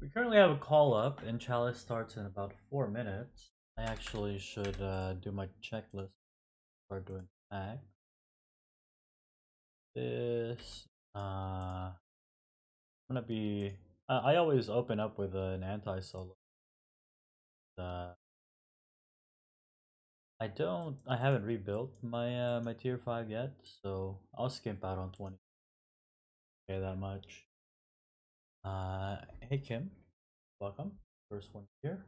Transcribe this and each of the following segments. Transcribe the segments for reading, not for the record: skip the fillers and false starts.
We currently have a call up and Chalice starts in about 4 minutes. I actually should do my checklist. Start doing that. This I'm gonna be I always open up with an anti-solo. I haven't rebuilt my my tier 5 yet, so I'll skimp out on 20. Okay, that much. Hey Kim, welcome. First one here.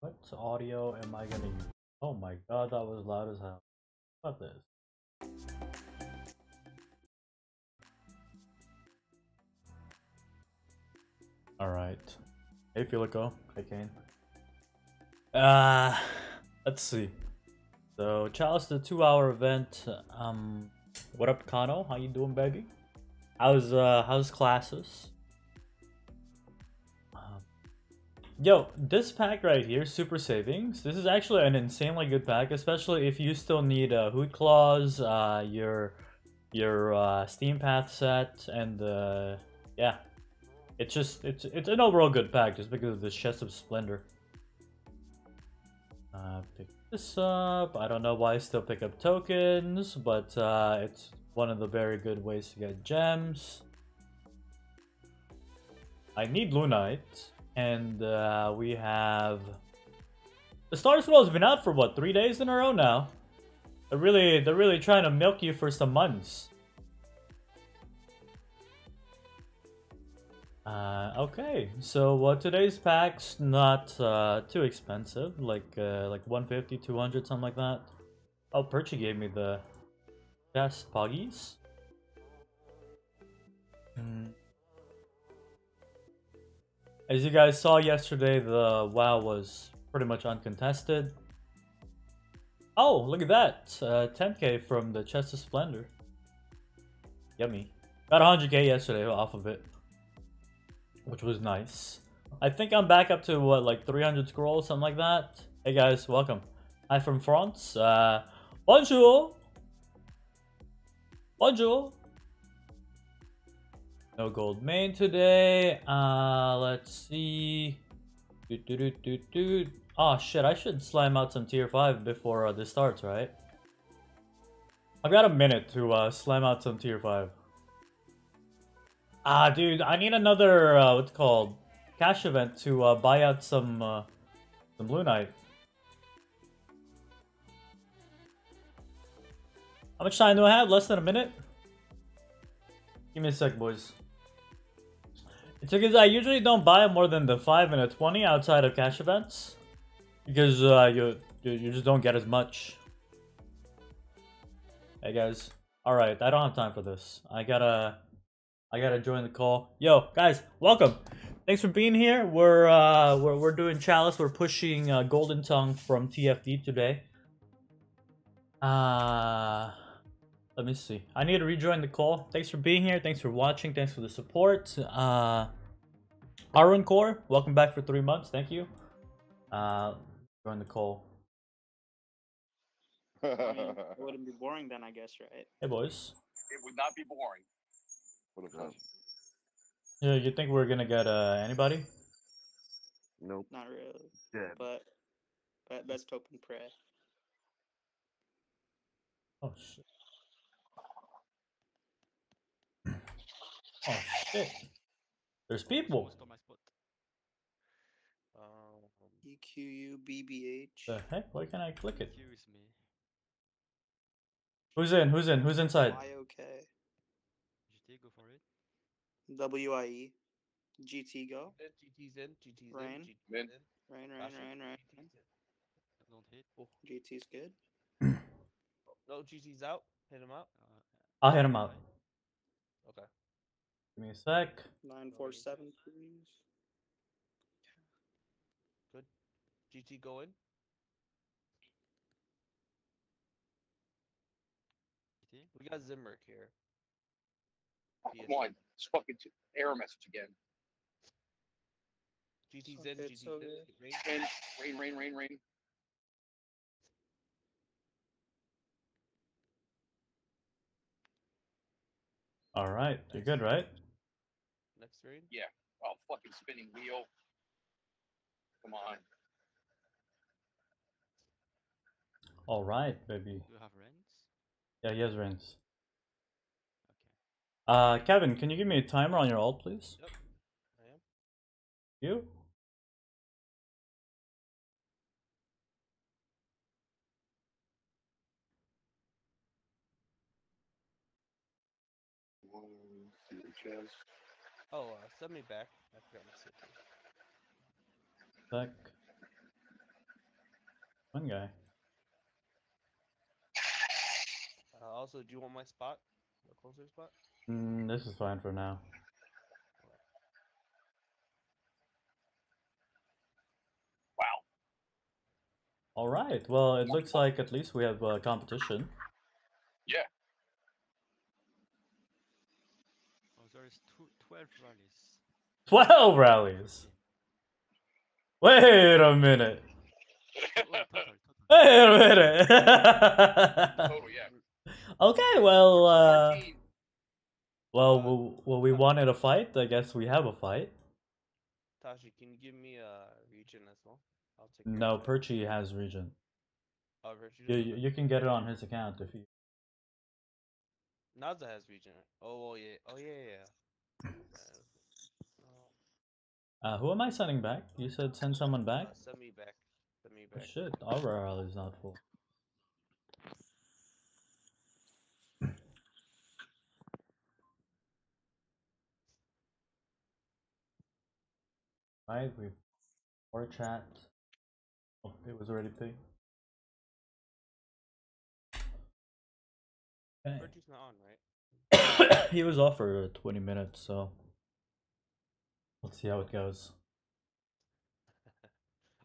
What audio am I gonna use? Oh my god, that was loud as hell. What about this? Alright. Hey Filico, hey Kane. Let's see. So Chalice, the 2-hour event. What up Kano? How you doing, baby? How's classes? Yo, this pack right here, Super Savings, this is actually an insanely good pack, especially if you still need Hoot Claws, your Steam Path Set, and yeah. It's an overall good pack just because of the Chests of Splendor. Pick this up. I don't know why I still pick up tokens, but it's one of the very good ways to get gems. I need Lunite, and we have the Star Scrolls has been out for what, 3 days in a row now. They're really trying to milk you for some months. Okay, so today's pack's not too expensive, like 150, 200, something like that. Oh, Perchy gave me the best poggies. As you guys saw yesterday, the WoW was pretty much uncontested. Oh, look at that! 10k from the Chest of Splendor. Yummy. Got 100k yesterday off of it, which was nice. I think I'm back up to what, like 300 scrolls, something like that. Hey guys, welcome. Hi from France. Bonjour. Bonjour. No gold main today. Let's see. Oh shit, I should slime out some tier 5 before this starts, right? I've got a minute to slime out some tier 5. Ah, dude, I need another, what's it called, cash event to buy out some Lunite. How much time do I have? Less than a minute? Give me a sec, boys. It's because I usually don't buy more than the 5 and a 20 outside of cash events. Because you just don't get as much. Hey, guys. Alright, I don't have time for this. I gotta join the call. Yo, guys, welcome. Thanks for being here. We're doing Chalice. We're pushing Golden Tongue from TFD today. Let me see. I need to rejoin the call. Thanks for being here. Thanks for watching. Thanks for the support. Arun Core, welcome back for 3 months. Thank you. Join the call. I mean, it wouldn't be boring then, I guess, right? Hey, boys. It would not be boring. Yeah, you think we're gonna get anybody? Nope. Not really. Yeah. But let's hope and pray. Oh shit. Oh shit. There's people. EQUBBH. The heck? Why can't I click it? Me. Who's in? Who's in? Who's inside? Okay. Go for it. WIE. GT go. GT's in. GT's Rain. In. Rain. Don't hit. Oh. GT's good. No, GT's out. Hit him out. I'll hit him out. Okay. Give me a sec. 947, please. Good. GT go in. We got Zimmerk here. One, it's fucking error message again. GT's in, GT's in. Rain. All right, you're good, right? Next Caps, right? Yeah. Oh, fucking spinning wheel. Come on. All right, baby. Do you have Rens? Yeah, he has Rens. Okay. Kevin, can you give me a timer on your alt, please? Yep. I am. You? Oh, send me back. I forgot my city. Back. One guy. Also, do you want my spot? The closer spot? This is fine for now. Wow. Alright, well, it looks like at least we have competition. Yeah. Oh, there's 12 rallies. 12 rallies? Wait a minute. Wait a minute. Total, yeah. Okay, well, well, we wanted a fight. I guess we have a fight. Tashi, can you give me a region as well? I'll take no, Perchi has region. Oh, Perchi. You can get it on his account if you. Naza has region. Oh, yeah. Oh, yeah. Who am I sending back? You said send someone back. Send me back. Send me back. Oh, shit, our RL is not full. Right, we've our chat. Oh, it was already picked. Okay. Virtue's not on, right? He was off for 20 minutes, so let's see how it goes.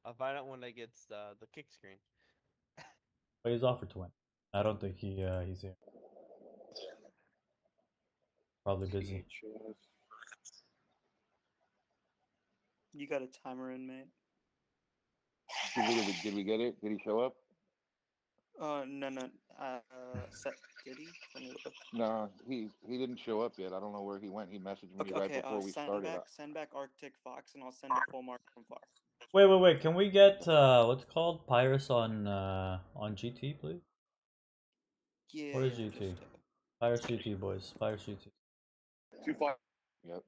I'll find out when I get the kick screen. But he's off for 20. I don't think he's here. Probably busy. You got a timer in, mate. Did we get it? Did he show up? No. Did he? No, he didn't show up yet. I don't know where he went. He messaged me right before we started. Send back Arctic Fox, and I'll send a full mark from Fox. Wait. Can we get what's called Pyrus on GT, please? Yeah. What is GT? Pyrus GT, boys. Pyrus GT. 2-5. Yep.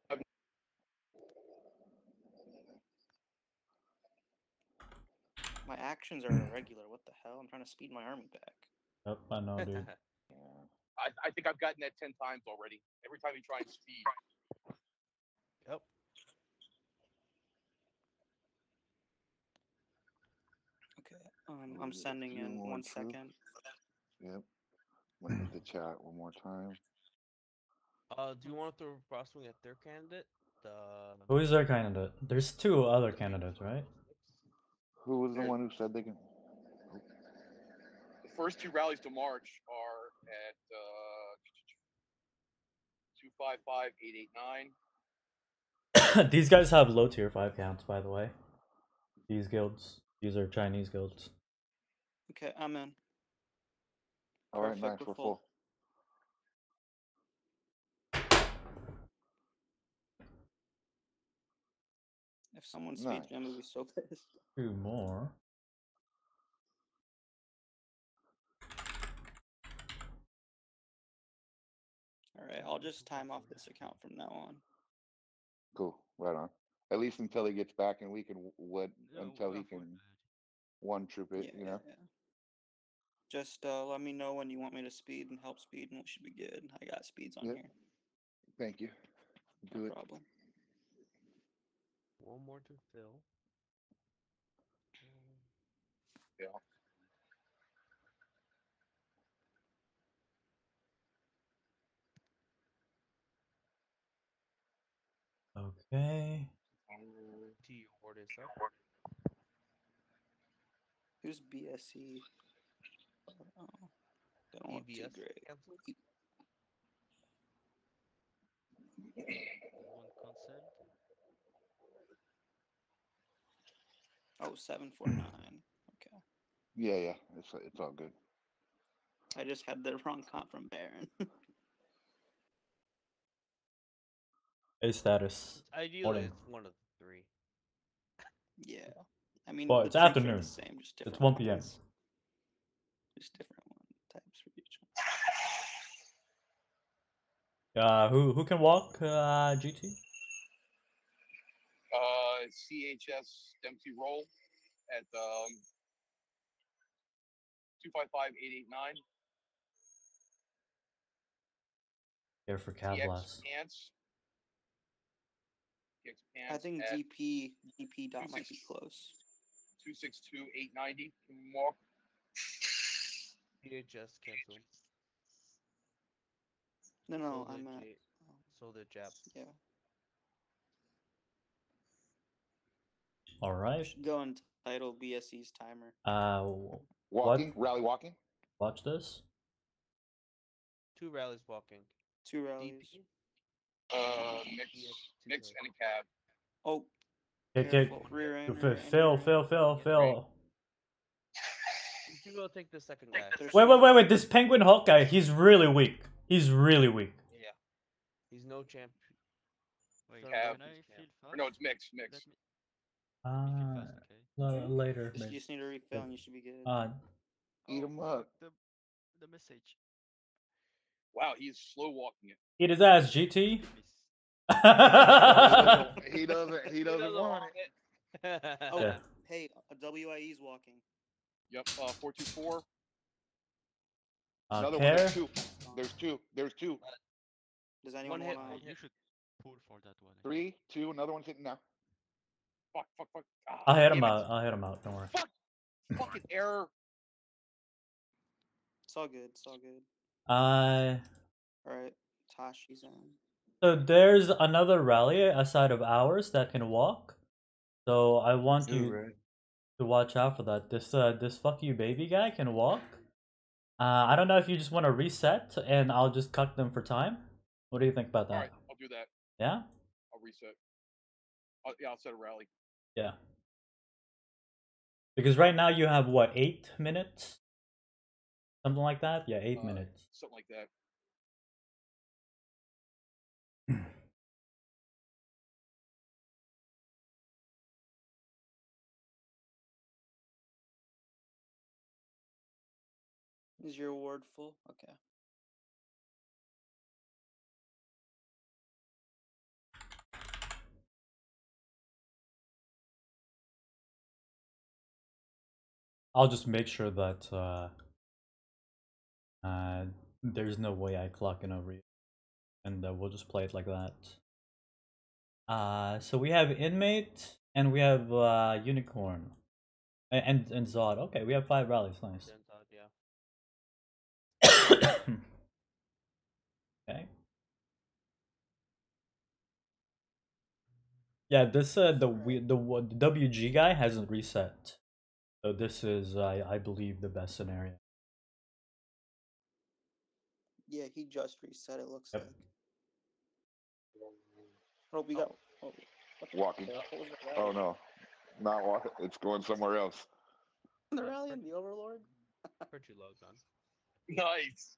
My actions are irregular. What the hell? I'm trying to speed my army back. Yep, I know, dude. Yeah. I think I've gotten that 10 times already. Every time you try and speed. Yep. Okay. I'm sending in one second. Yep. Went into the chat one more time. Do you want to throw a crosswing at their candidate? Who is their candidate? There's two other candidates, right? Who was the one who said they can? Oh. The first two rallies to March are at 255889. These guys have low tier 5 counts, by the way. These guilds. These are Chinese guilds. Okay, I'm in. Alright, nice, we're full. If someone speeds me, I'm gonna be so pissed. Two more. Alright, I'll just time off this account from now on. Cool, right on. At least until he gets back and we can until he can one troop it, you know? Yeah. Just let me know when you want me to speed and help speed and we should be good. I got speeds on here. Thank you. No problem. One more to fill. Yeah. Okay. Who's BSE? Oh, don't want to great. One consent. Oh, 749. Okay. Yeah. It's all good. I just had the wrong comp from Baron. A status. Ideally, morning. It's one of the three. Yeah. I mean, well, it's afternoon. The same, just it's 1 p.m. Just different one types for each one. Who can walk? GT. CHS Dempsey Roll at 255-889. Here for Cav Blast. I think DP dot might be close. 262-890. Can we walk? Just cancel. No, I'm at. So the Jap. Yeah. All right. Go and title BSE's timer. Walking rally walking. Watch this. Two rallies walking. Two rallies. DP? Mix and a cab. Oh. Phil. You will take the second guy. Wait. This Penguin Hulk guy, he's really weak. Yeah. He's no champ. Wait, cab. No, it's mix. Later. You just need to refill and you should be good. Eat him up. The message. Wow, he's slow walking it. Eat his ass, GT. He doesn't want it. Oh, yeah. Hey, WIE's walking. Yep, 424. Another one. There's two. Does anyone hit? You should pull for that one. 3, 2. Another one's hitting now. Fuck. I'll hit him out. Don't worry. Fuck. Fucking error. It's all good. Alright, Tashi's on. So there's another rally aside of ours that can walk. So I want you to watch out for that. This fuck you baby guy can walk. I don't know if you just want to reset and I'll just cut them for time. What do you think about that? Alright, I'll do that. Yeah? I'll reset. I'll set a rally. Yeah. Because right now you have what, 8 minutes? Something like that? Yeah, 8 minutes. Something like that. Is your ward full? Okay. I'll just make sure that there's no way I clock in over you, and we'll just play it like that. So we have Inmate, and we have Unicorn, and Zod. Okay, we have 5 rallies. Nice. Yeah. Okay. Yeah, this the WG guy hasn't reset, so this is I believe the best scenario. Yeah, he just reset, it looks like. Oh, we got... Oh, walking. Oh, no. Not walking. It's going somewhere else. The rally and the Overlord? I heard you logged on. Nice!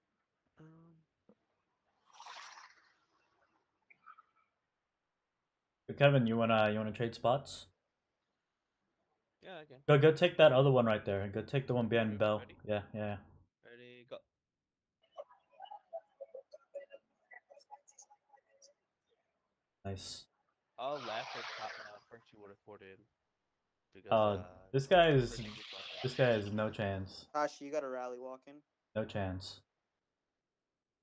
Kevin, you wanna trade spots? Yeah, okay. Go take that other one right there. And go take the one behind Bell. Ready? Yeah. Ready, go. Nice. I'll laugh at top now first you would have ported. This guy is no chance. Tashi, you got a rally walking. No chance.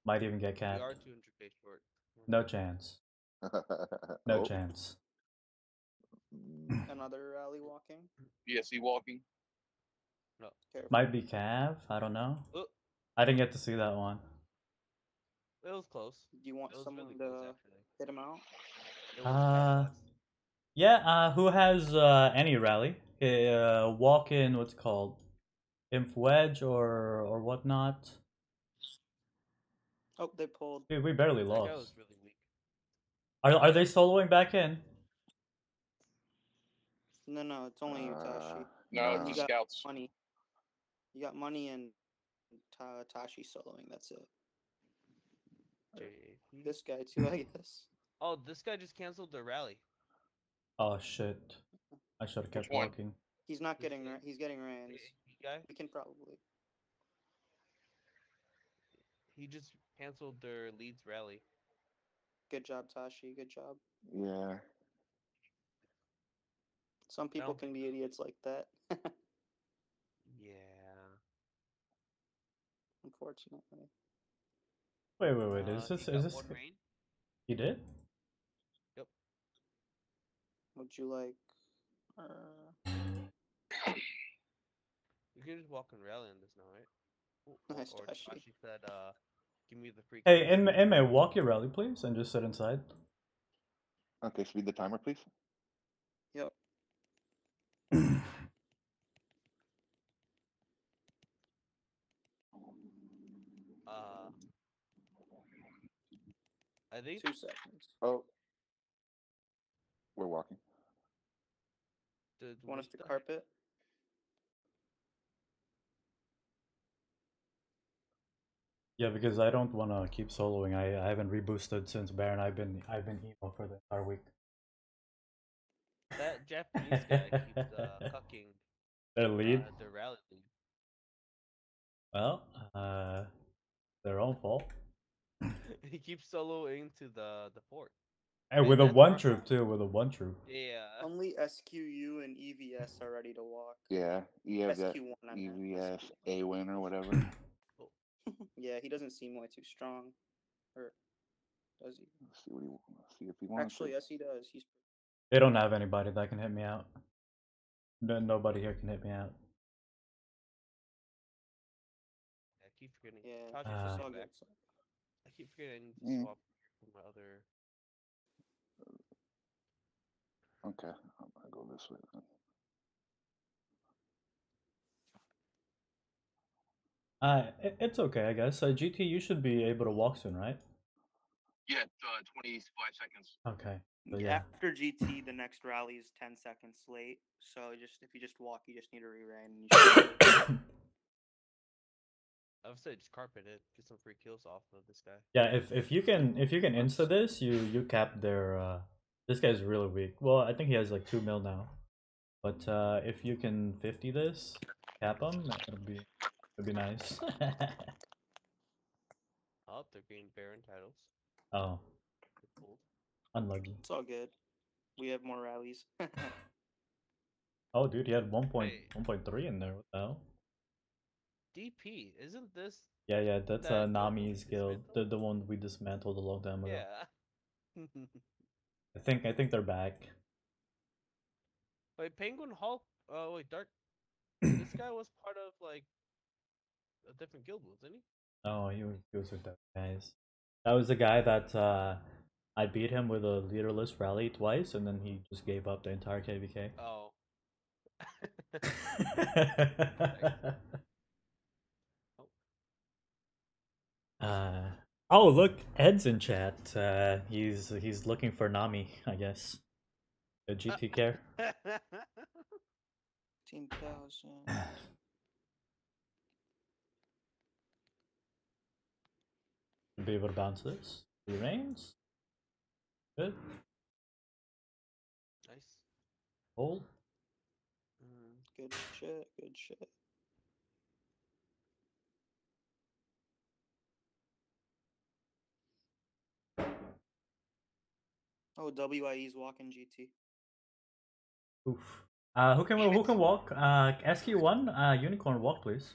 Might even get capped. We are 200k short. No chance. No chance. Another rally walking? BSE walking. No. Careful. Might be Cav, I don't know. I didn't get to see that one. It was close. Do you want someone really to hit him out? Yeah. Who has any rally? Walk in. What's it called? Imp wedge or whatnot. Oh, they pulled. Dude, we barely lost. That guy was really weak. Are they soloing back in? No. It's only Tashi. No, it's the scouts. Money. You got money and Tashi soloing. That's it. This guy too, I guess. Oh, this guy just canceled the rally. Oh shit! I should have kept walking. He's not getting. He's getting rans. We can probably. He just canceled their Leeds rally. Good job, Tashi. Good job. Yeah. Some people can be idiots like that. Yeah. Unfortunately. Wait, wait, wait. Is this? One rain? You did? Yep. Would you like? You can just walk and rally on this now, right? Nice, or Tashi said, "Give me the free." Hey, Enma, walk your rally, please, and just sit inside. Okay, speed the timer, please. Yep. I think 2 seconds. Oh, we're walking. Want us to carpet? Yeah, because I don't want to keep soloing. I haven't reboosted since Baron. I've been emo for the entire week. That Japanese guy keeps cucking their lead. Their rally lead. Well, their own fault. He keeps soloing to the fort. And with a one troop too, with a one troop. Yeah. Only SQU and EVS are ready to walk. Yeah. SQ1, EVS, A-Win or whatever. Yeah, he doesn't seem way too strong. Or does he? Let's see what he wants. Let's see if he wants. Actually, yes, he does. He's... They don't have anybody that can hit me out. No, nobody here can hit me out. I keep forgetting. Yeah. I keep forgetting I need to swap from my other. Okay, I'm gonna go this way then. It's okay, I guess. GT, you should be able to walk soon, right? Yeah, 25 seconds. Okay. So, yeah. After GT, the next rally is 10 seconds late. So just if you just walk, you just need to re-rain. I would say just carpet it, get some free kills off of this guy. Yeah, if you can insta this, you cap their. This guy's really weak. Well, I think he has like 2 mil now, but if you can 50 this, cap him. That'd be nice. Oh, they're getting Baron titles. Oh. Cool. Unlucky. It's all good. We have more rallies. Oh, dude, he had 1.3 in there. What the hell? DP, isn't this? Yeah, yeah, that's Nami's guild. The one we dismantled a long time ago. Yeah. I think they're back. Wait, Penguin Hulk. Oh, wait, Dark. This guy was part of like a different guild, wasn't he? Oh, he was with that guys. That was the guy that I beat him with a leaderless rally twice, and then he just gave up the entire KVK. Oh. Oh look, Ed's in chat. He's looking for Nami, I guess. The GT care. 15,000. Be able to bounce this. Remains. Good. Nice. Hold. Good shit. Good shit. Oh, WIE's walking GT. Oof. Who can walk? SQ1, Unicorn, walk please.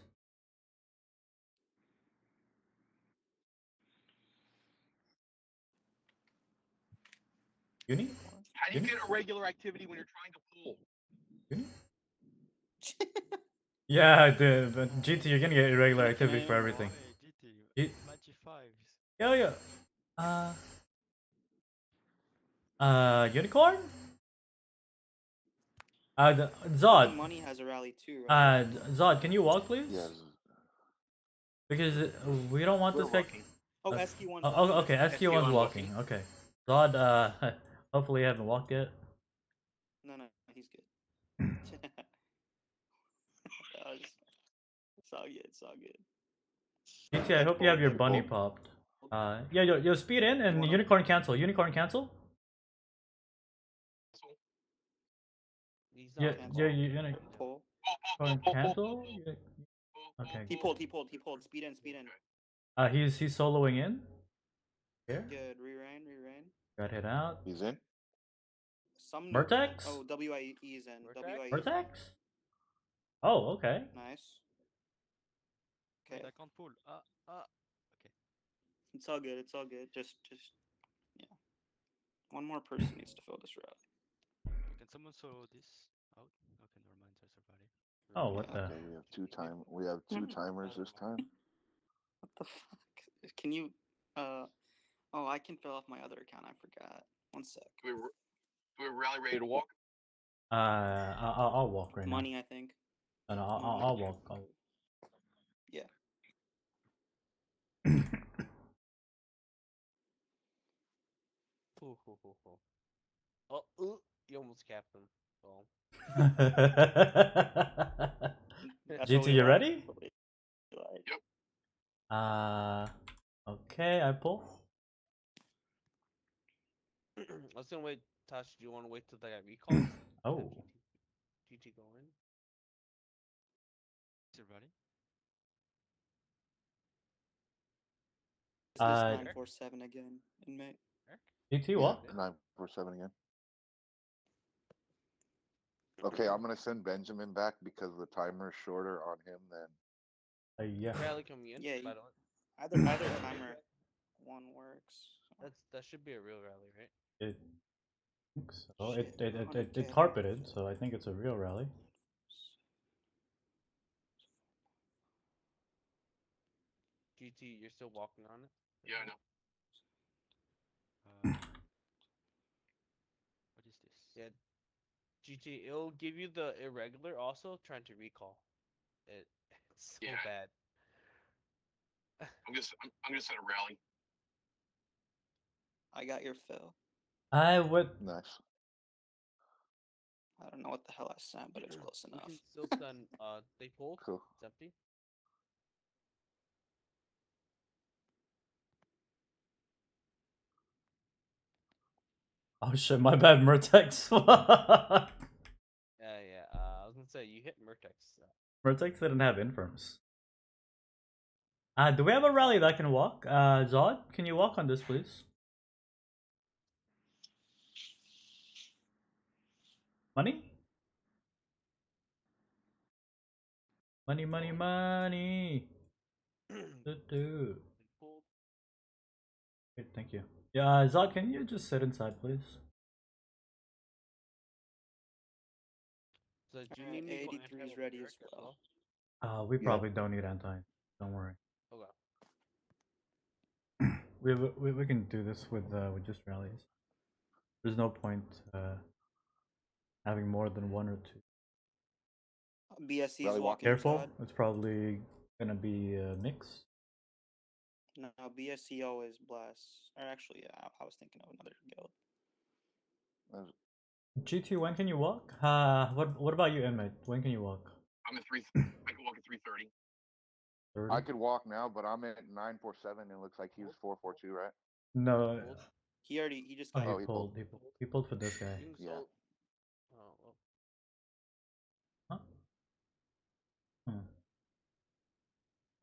Uni? How do you get irregular activity when you're trying to pull? Uni? Yeah, dude, but GT, you're gonna get irregular activity for everything. GT, magic fives. Yeah, yeah. Unicorn? Zod. Money has a rally too, right? Zod, can you walk, please? Yes. Because we don't want this guy. Oh, SQ1. Oh, okay, SQ1's walking. Okay. Zod, hopefully you haven't walked yet. No, he's good. It's all good. GT, I hope you have your bunny popped. Yeah, yo, speed in and unicorn cancel. Unicorn cancel. Cancel. Okay. He pulled. Speed in. He's soloing in. Yeah. Good. Reran. Got hit out. He's in. Some Vertex? Oh, WIE is in. WIE. Vertex? Oh, okay. Nice. Okay. I can't pull. Okay. It's all good. Just, yeah. One more person needs to fill this route. Can someone solo this out? Okay, never mind. I survived it. Oh, what the? Okay, we have two timers this time. What the fuck? Can you? Oh, I can fill off my other account. I forgot. One sec. We're rally ready to walk. I'll walk right now. Money, I think. And I'll walk. Yeah. Oh, you almost capped him. Oh. GT, you ready? Yep. Okay, I pull. I was gonna wait. Tash, do you want to wait till they got recalled? Oh. GT go in. Is everybody? Is this 947 again, inmate? GT what? 947 again. Okay, I'm gonna send Benjamin back because the timer is shorter on him than. Yeah. Yeah. Either timer one works. That should be a real rally, right? It. So it carpeted, so I think it's a real rally. GT, you're still walking on it? Yeah, I know. What is this? Yeah, GT, it'll give you the irregular also trying to recall. It's so bad. I'm gonna set a rally. I got your fill. I would. Nice. I don't know what the hell I sent, but it's close enough. Still done. They pulled. Cool. It's empty. Oh shit! My bad, Mortex. Yeah. I was gonna say you hit Mortex. Mortex didn't have Infirms. Do we have a rally that can walk? Zod, can you walk on this, please? Money. Dude. Great, thank you. Yeah, Zod, can you just sit inside, please? So, do you need 83 is ready as well? We probably don't need anti. Don't worry. Okay. we can do this with just rallies. There's no point. Having more than one or two. BSC is walking. Careful, inside. It's probably gonna be a mix. No, BSC always blasts. Or actually, yeah, I was thinking of another guild. GT, when can you walk? What about you, inmate? When can you walk? I'm at 3:30. I can walk at 3:30. I could walk now, but I'm at 947. It looks like he was 442, right? No. He just got he pulled for this guy. Yeah.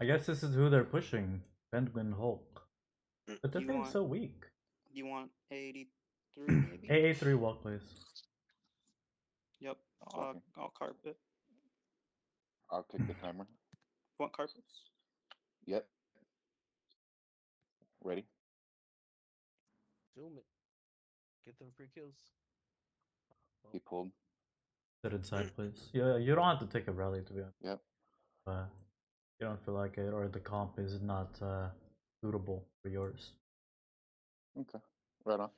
I guess this is who they're pushing, Penguin Hulk. But that thing's so weak. You want A83 maybe? A83 walk, please. Yep, I'll carpet. I'll kick the timer. Want carpets? Yep. Ready? Zoom it. Get them free kills. He pulled. Sit inside, please. Yeah, you don't have to take a rally, to be honest. Yep. You don't feel like it, or the comp is not suitable for yours. Okay, right on.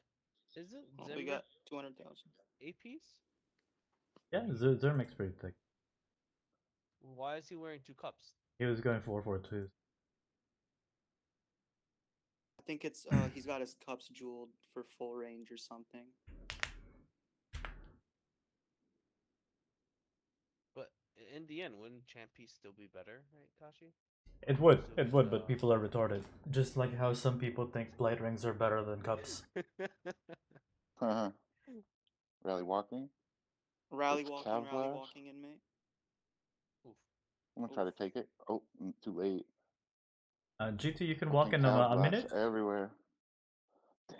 Is it? We got 200,000 APs. Yeah, Zermic's pretty thick. Why is he wearing two cups? He was going 442. I think it's he's got his cups jeweled for full range or something. In the end, wouldn't Champy still be better, right, Tashi? It would, but people are retarded. Just like how some people think Blight rings are better than cups. Uh-huh. Rally walking? Rally walking, rally walking in me. I'm gonna try to take it. Oh, I'm too late. GT, you can walk in a minute? Everywhere.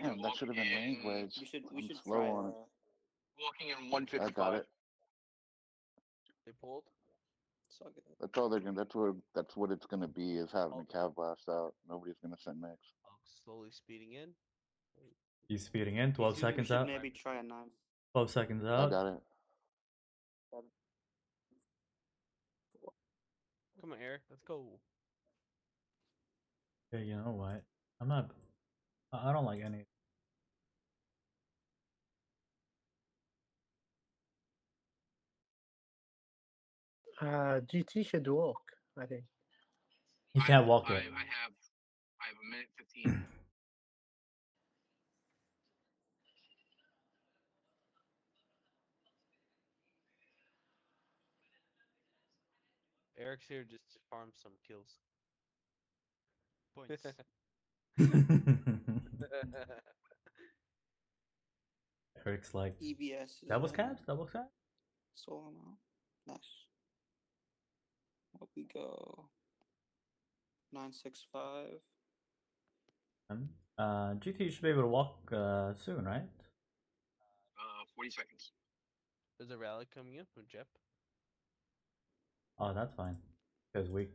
Damn, that should have been language. We should slow try on it. Walking in 155. I got it. They pulled? That's all they're gonna. That's what it's gonna be. Is having a Cav Blast out. Nobody's gonna send next. Slowly speeding in. He's speeding in. 12 seconds out. Maybe try a 9. 12 seconds out. I got it. Come on, Eric. Let's go. Yeah, you know what? I'm not. I don't like any. GT should walk, I think. He can't walk yet. I have a minute 15. Eric's here just to farm some kills. Points. Eric's like, EBS. That was Cavs? That was Cavs? So now. Nice. What we go? 965. GT should be able to walk soon, right? 40 seconds. There's a rally coming in from Jep. Oh, that's fine. That guy's weak.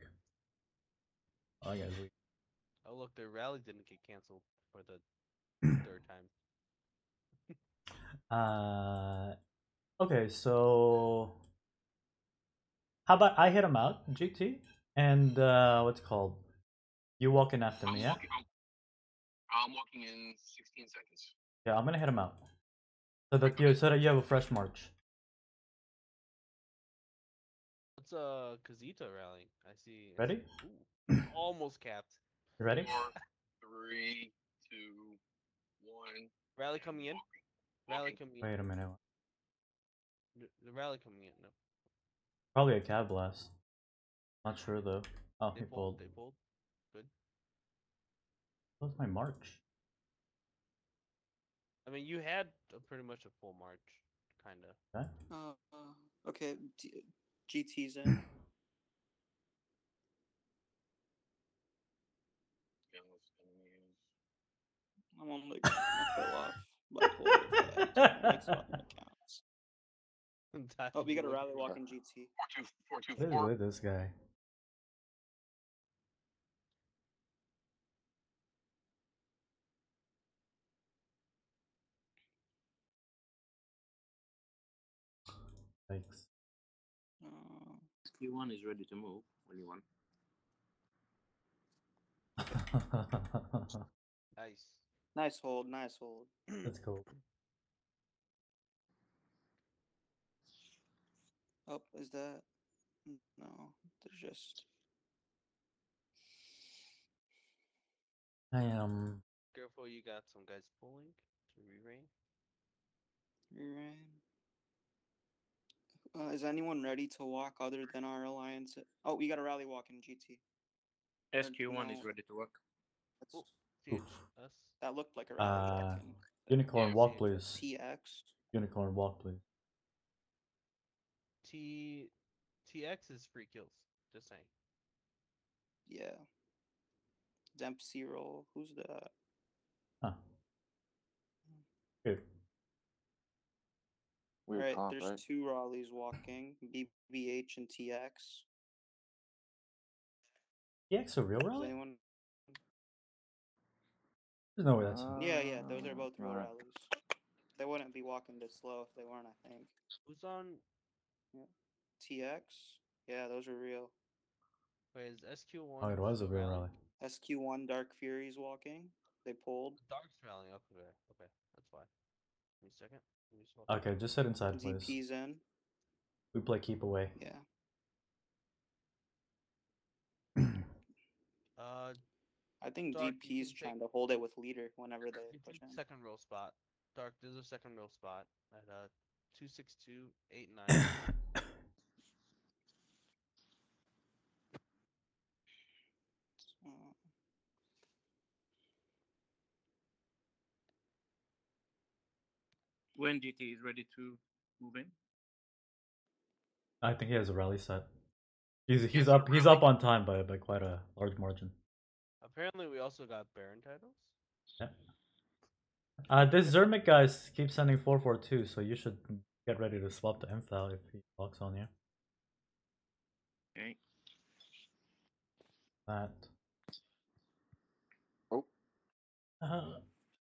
Oh, that guy's weak. Oh look, their rally didn't get cancelled for the third time. Okay, so. How about I hit him out, GT, and what's it called? You walk in after me, yeah? I'm walking in 16 seconds. Yeah, I'm gonna hit him out. So that you have a fresh march. What's Kazita rally? I see. Ready? Ooh, almost capped. You ready? 4, 3, 2, 1. Rally coming in. Rally coming in. Wait a minute. The rally coming in, no. Probably a Cav Blast. Not sure though. Oh, he pulled. They pulled. Good. What's my march? I mean, you had pretty much a full march, kinda. Okay. Okay. GT's in. I'm on like fell off. That's not gonna count. Oh, we got a rally walk in GT. 4-2-4-2-4. Look at this guy. Thanks. Q1 is ready to move when you want. Nice. Nice hold, nice hold. That's cool. Oh, is that? No, they're just. I am. Careful, you got some guys pulling to re-rain. Is anyone ready to walk other than our alliance? Oh, we got a rally walk in GT. SQ1 is ready to walk. That looked like a rally walk. Unicorn, walk, please. TX. Unicorn, walk, please. TX is free kills, just saying. Yeah. Dempsey roll, who's that? Huh. Good. Alright, there's two Raleighs walking, BBH and TX. TX a real Raleigh? Anyone... There's no way that's... yeah, those are both real Raleighs. They wouldn't be walking this slow if they weren't, I think. Who's on... Yeah. TX? Yeah, those are real. Wait, is SQ1... Oh, it was a real rally. SQ1 Dark Fury's walking. They pulled. Dark's rallying up there. Okay, that's why. Give me a second. Okay, just sit inside, please. DP's in. We play keep away. Yeah. I think Dark, DP's trying to hold it with leader whenever they push in. Second row spot. Dark, there's a second row spot at 26289. when GT is ready to move in. I think he has a rally set. He's up on time by quite a large margin. Apparently, we also got Baron titles. Yeah. This Zermic guy keeps sending 442, so you should get ready to swap the Infal if he walks on you. Okay. That. Oh.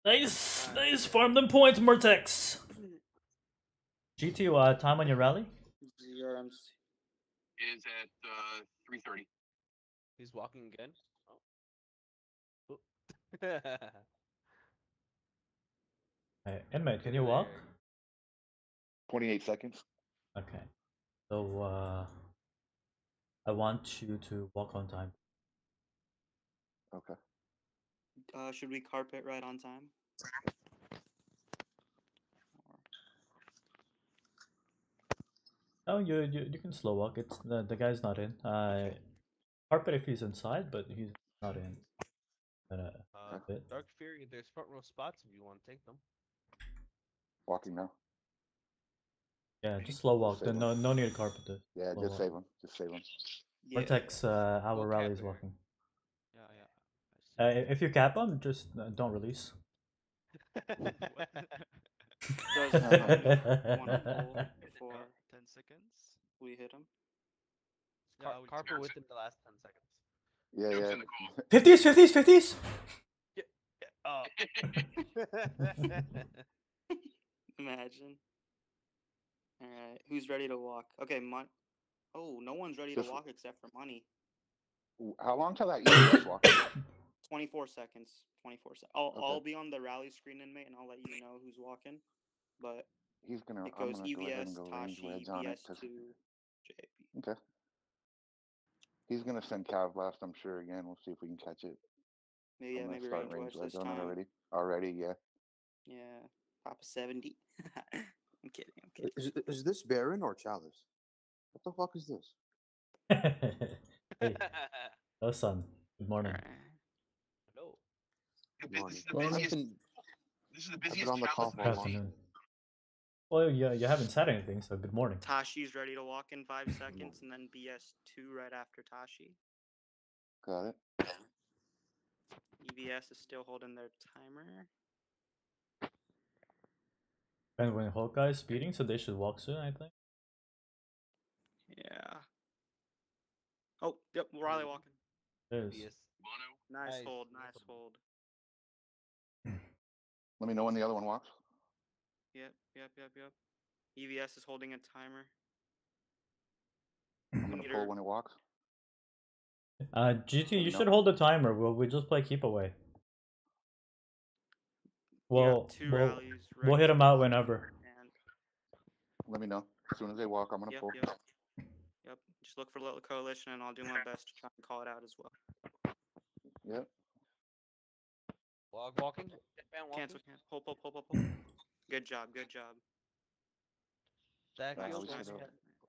Nice, nice. Farm them points, Mortex. GT, time on your rally? Is at 3:30. He's walking again. Oh. Hey, inmate, can you walk? 28 seconds. Okay. So I want you to walk on time. Okay. Should we carpet right on time? Oh, you can slow walk. It's the guy's not in. Carpet if he's inside, but he's not in. Dark Fury, there's front row spots if you want to take them. Walking now. Yeah, just slow walk. No need to carpet this. Yeah, just save him. Just save him. Yeah. Vertex, our rally is walking. Yeah, yeah. If you cap him, just don't release. Seconds. We hit him. No, Carper with him the last 10 seconds. Yeah, yeah. 50s! Yeah, yeah. Oh. Imagine. Alright, who's ready to walk? Okay, oh, no one's ready to walk except for Money. How long till that you guys walk? 24 seconds. 24 seconds. I'll be on the rally screen, inmate, and I'll let you know who's walking. But... He's gonna. It goes EVS, go Tashi, EVS to JP. Okay. He's gonna send Cav Blast, I'm sure. Again, we'll see if we can catch it. Yeah, maybe range wedge this time. Already, yeah. Yeah, Papa 70. I'm kidding. I'm kidding. Is this Baron or Chalice? What the fuck is this? Hey. Hello, son. Good morning. Hello. Good morning. This is the busiest Chalice. Well, yeah, you haven't said anything, so good morning. Tashi's ready to walk in 5 seconds, and then BS2 right after Tashi. Got it. EVS is still holding their timer. Penguin Hulk is speeding, so they should walk soon, I think. Yeah. Oh, yep, Riley walking. There's. Nice hold, nice hold. Let me know when the other one walks. Yep. EVS is holding a timer. I'm gonna pull when it walks. GT, you should hold the timer. We just play keep away. We'll hit him out whenever. Let me know as soon as they walk. I'm gonna pull. Yep. Just look for a little coalition, and I'll do my best to try and call it out as well. Yep. Log walking. Cancel. Pull. Good job. That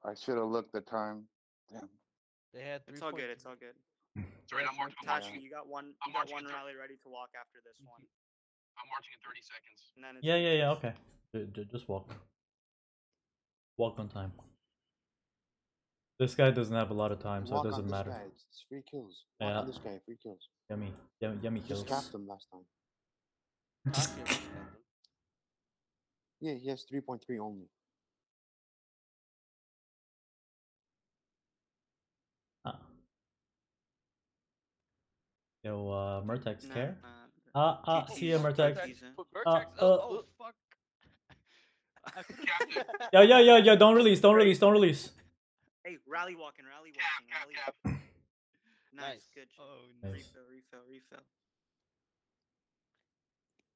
I should have looked the time. Damn. They had it's all good. Sorry, I'm marching. Tashi, you got one. You got one rally ready to walk after this one. I'm marching in 30 seconds. And then it's okay. Just walk. Walk on time. This guy doesn't have a lot of time, so it doesn't matter. Guy. It's 3 kills. Yeah. Walk on this guy, 3 kills. Yummy kills. Just capped him last time. Yeah, he has 3.3 only. Ah. Yo, Murtex care? See ya, Murtex. Oh, fuck. Yo, don't release. Hey, rally walking. Nice, good job. Oh, nice. Refill.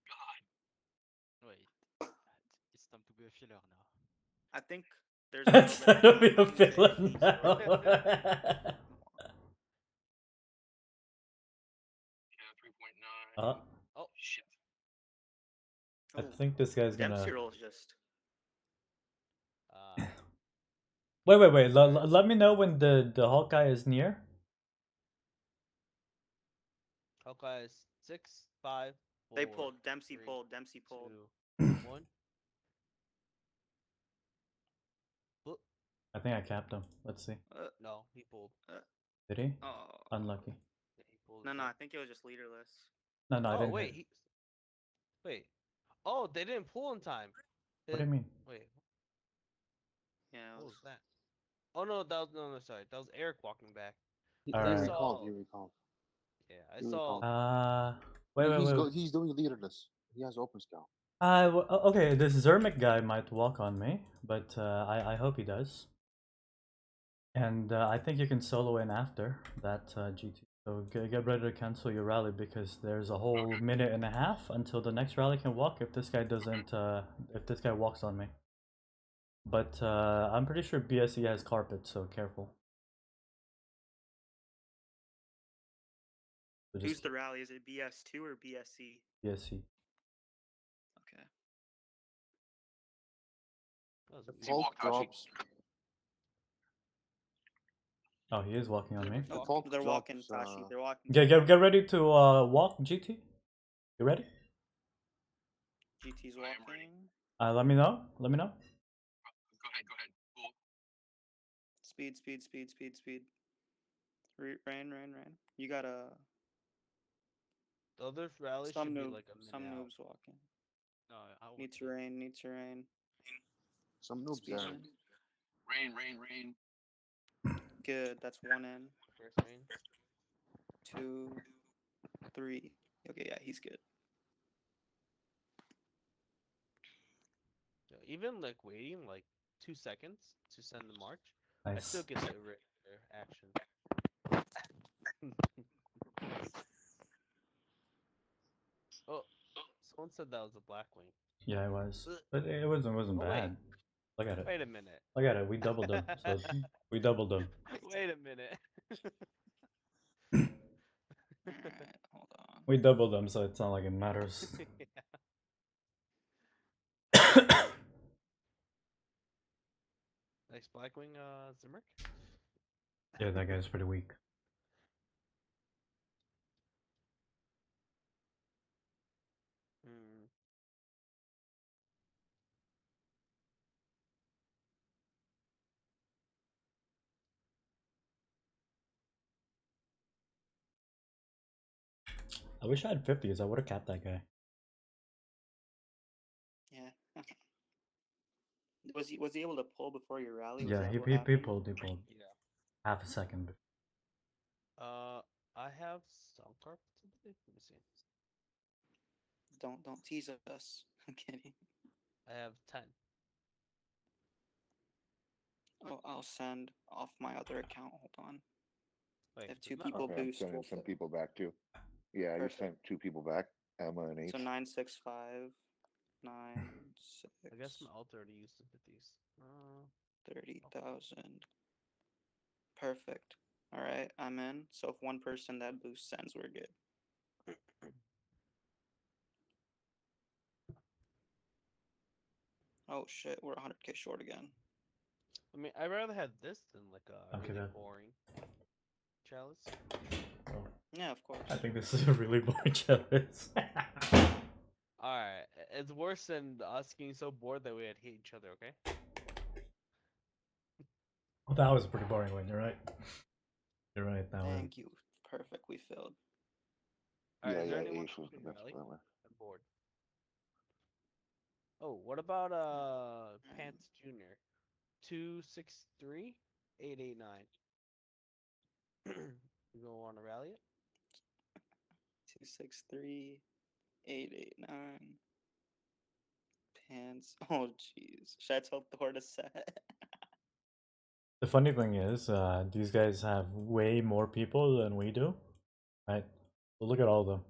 God. Wait. Time to be a filler now. I think there's time to be a filler now. Yeah, 3.9. Oh shit! I think this guy's gonna. Dempsey roll just. Wait! Let me know when the Hawkeye is near. Hawkeye is 6, 5. They pulled. Dempsey pulled. 1. I think I capped him. Let's see. No, he pulled. Did he? Unlucky. No, no, I think it was just leaderless. No, no, I didn't. Oh, wait. Wait. Oh, they didn't pull in time. What do you mean? Wait. Yeah. What was that? Oh, no, that was... No, no, sorry. That was Eric walking back. You recall. Yeah, I saw... Wait, he's doing leaderless. He has open scout. Okay, this Zermic guy might walk on me, but I hope he does. And I think you can solo in after that GT. So get ready to cancel your rally because there's a whole minute and a half until the next rally can walk if this guy doesn't, if this guy walks on me. But I'm pretty sure BSE has carpet, so careful. So who's the rally? Is it BS2 or BSE? BSE. Oh, he is walking on me. They're walking, Tashi. They're walking. Get ready to walk, GT. You ready? GT's walking. Let me know. Let me know. Go ahead. Go ahead. Cool. Speed. Speed. Speed. Speed. Speed. Rain. You got a. The other rally should be like a some noobs walking. No, I need to rain. Need to rain. Some noobs. Rain. Good, that's one in. First rain. 2, 3. Okay, yeah, he's good. So even like waiting like 2 seconds to send the march, nice. I still get the regular action. Oh, someone said that was a Blackwing. Yeah, it was, but it wasn't bad. Wait. Look at it. Wait a minute. Look at it. We doubled them. So we doubled them. Wait a minute. Hold on. We doubled them, so it's not like it matters. Nice Blackwing, Zimmer. Yeah, that guy's pretty weak. I wish I had 50s, I would have capped that guy. Yeah. Was he able to pull before your rally? Was he pulled, Yeah. Half a second. I have some carpet today. Let me see. Don't tease us. I'm kidding. I have 10. Oh, I'll send off my other account. Hold on. Wait, I have two people boost. I'm sending some people back too. Yeah, I just sent 2 people back, Emma and H. So 9, 6, 5, 9, 6. I guess I'm all 30 used to put these. 30,000. Perfect. All right, I'm in. So if one person that boost sends, we're good. Oh shit, we're 100k short again. I mean, I'd rather have this than like a really boring Chalice. Oh. Yeah, of course. I think this is a really boring challenge. Alright, it's worse than us getting so bored that we had to hate each other, okay? Well, that was a pretty boring one, you're right. You're right, that one. Thank you. Perfect, we failed. Alright, yeah, is there anyone who's been bored? Oh, what about Pants Jr.? 263-889. You gonna want to rally it? 263-889. Pants. Oh, jeez. Should I tell Thor to set? The funny thing is, these guys have way more people than we do, right? Well, look at all of them.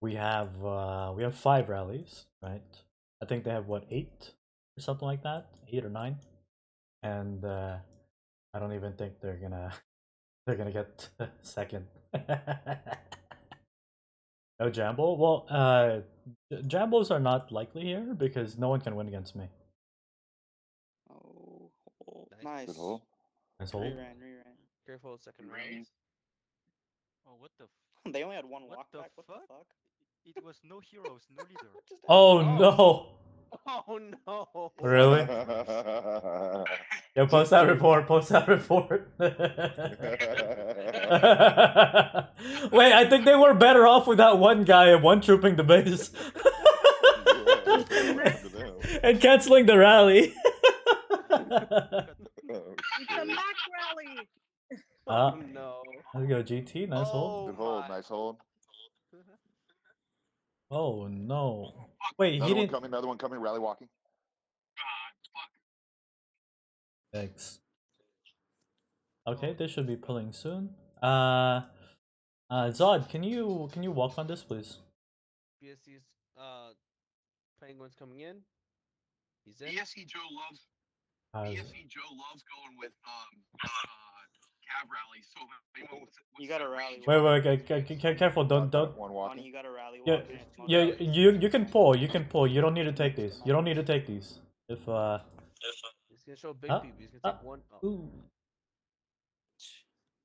We have 5 rallies, right? I think they have what, 8 or something like that, 8 or 9, and I don't even think they're gonna. They're gonna get second. No Jamble? Well, Jambles are not likely here because no one can win against me. Oh, nice. Good hole. Nice hole. Reran. Careful, second round. Oh, what the f? They only had one walk back. What the fuck? It was no heroes, no leader. Oh, no! Oh no! Really? Yo, post that report. Post that report. Wait, I think they were better off with that one guy and one trooping the base and canceling the rally. It's a Mac rally. Oh no! Let's go GT. Nice hold. Good hold. Nice hold. Oh no! Wait, another he didn't. Coming, another one coming. Rally walking. God, fuck. Thanks. Okay, this should be pulling soon. Zod, can you walk on this, please? BSC's Penguin's coming in. He's in. BSC Joe loves. BSC Joe loves going with Cav rally, so you got a rally. Wait, careful! Don't. One you got a rally. You can pull. You can pull. You don't need to take these. You don't need to take these. He's gonna show big people. He's gonna take one. Ooh.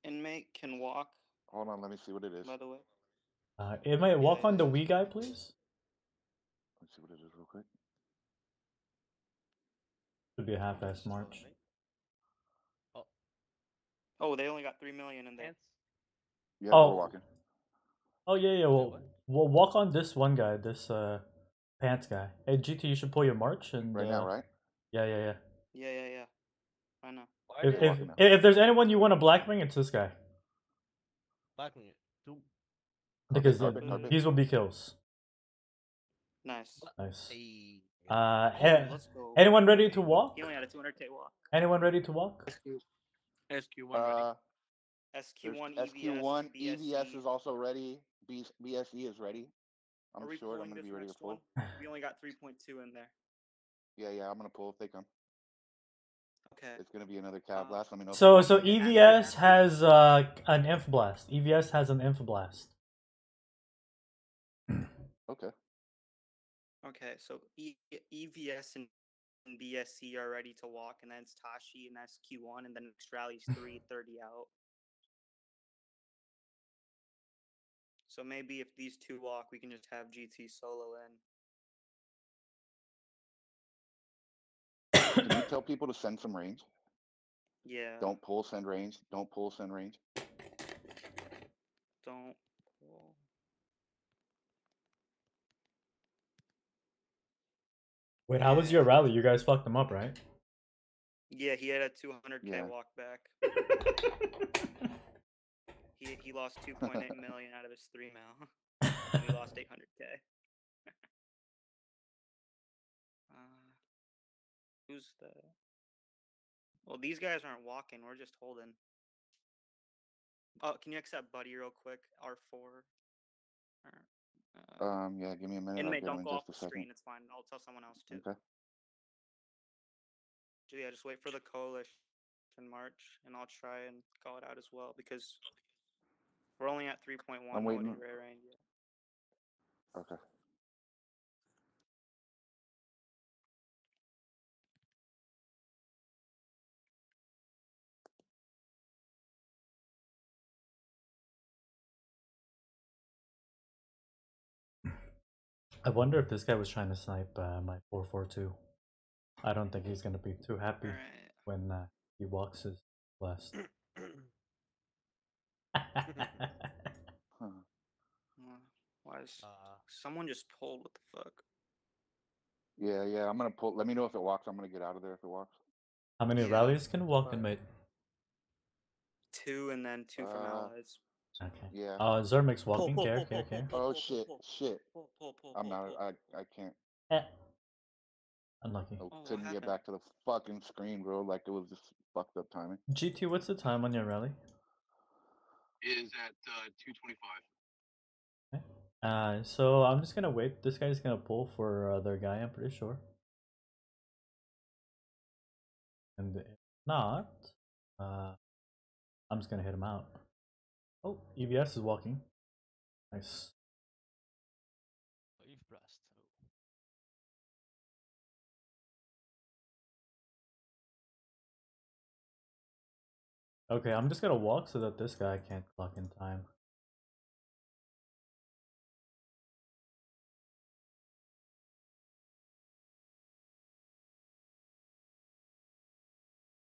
Inmate can walk. Hold on, let me see what it is. By the way. Inmate, walk on the wee guy, please. Let's see what it is real quick. Should be a half-assed march. Oh, they only got 3 million in there. Yeah, we're walking. Oh yeah. We'll walk on this one guy, this pants guy. Hey GT, you should pull your march and right now, right? Yeah. Yeah. I know. If there's anyone you want to Blackwing, it's this guy. Blackwing it. Because these will be kills. Nice. Anyone ready to walk? He only had a 200K walk. Anyone ready to walk? SQ1 ready. SQ1 EVS is also ready. BSE is ready. I'm sure I'm going to be ready to pull. We only got 3.2 in there. Yeah, I'm going to pull if they come. Okay. It's going to be another Cav Blast. Let me know. So EVS has an Infoblast. EVS has an Infoblast. Okay. Okay, so EVS and BSC are ready to walk, and then it's Tashi and SQ1, and then next rally's 330 out. So maybe if these two walk, we can just have GT solo in. Can you tell people to send some range? Yeah. Don't pull, send range. Don't pull, send range. Don't pull. Wait, how was your rally? You guys fucked him up, right? Yeah, he had a 200K walk back. he lost 2.8 million out of his 3 mil. We lost 800K. Who's the... Well, these guys aren't walking. We're just holding. Oh, can you accept Buddy real quick? R4. Yeah, give me a minute. Inmate, don't go off the screen. It's fine. I'll tell someone else too. Okay. So yeah, just wait for the coalition march, and I'll try and call it out as well because we're only at 3.1. I'm waiting. Okay. I wonder if this guy was trying to snipe my 442. I don't think he's going to be too happy when he walks his last. Why is someone just pulled? What the fuck? Yeah, I'm going to pull. Let me know if it walks. I'm going to get out of there if it walks. How many rallies can walk in, mate? 2 and then 2 from allies. Okay. Yeah. Zermic's walking. Care. Oh shit! Pull. I'm not. I can't. Unlucky. Couldn't get back to the fucking screen, bro. Like it was just fucked up timing. GT, what's the time on your rally? It is at 2:25. Okay. So I'm just gonna wait. This guy's gonna pull for their guy. I'm pretty sure. And if not, I'm just gonna hit him out. Oh, EVS is walking. Nice. Okay, I'm just gonna walk so that this guy can't clock in time.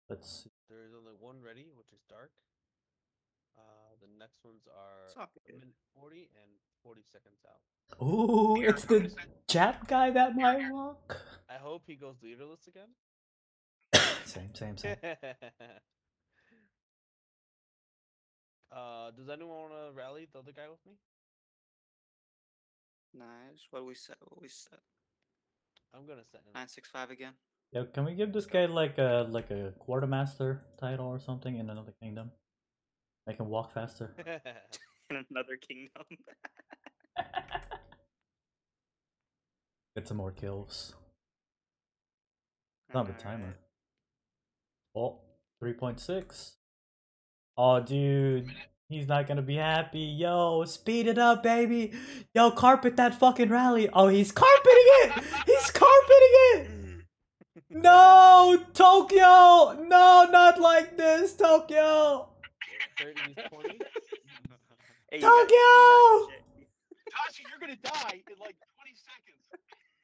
Let's see. There is only one ready, which is Dark. The next ones are 1 minute 40 and 40 seconds out. Ooh, it's the chat guy that might walk. I hope he goes leaderless again. Same. Does anyone want to rally the other guy with me? Nice. What we set? I'm gonna set him. 965 again. Yeah, can we give this guy like a quartermaster title or something in another kingdom? Make him walk faster. In another kingdom. Get some more kills. Not a timer. Oh, 3.6. Oh, dude, he's not gonna be happy. Yo, speed it up, baby. Yo, carpet that fucking rally. Oh, he's carpeting it. He's carpeting it. No, Tokyo. No, not like this, Tokyo. 30, 20. Tokyo. Tashi, you're gonna die in like 20 seconds.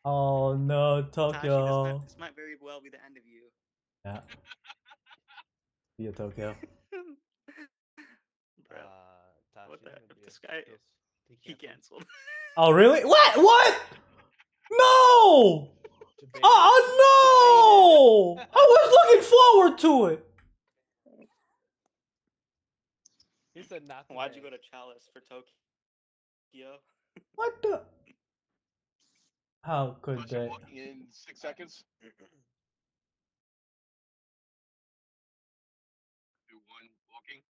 Oh no, Tokyo. Tashi, this might very well be the end of you. Yeah. See ya, Tokyo. Bro, Tashi, what the heck? This guy, he canceled. Oh really? What? No! Oh no! I was looking forward to it. He said not. Why'd you go to Chalice for Tokyo? What the? How could they? In 6 seconds. Do one walking.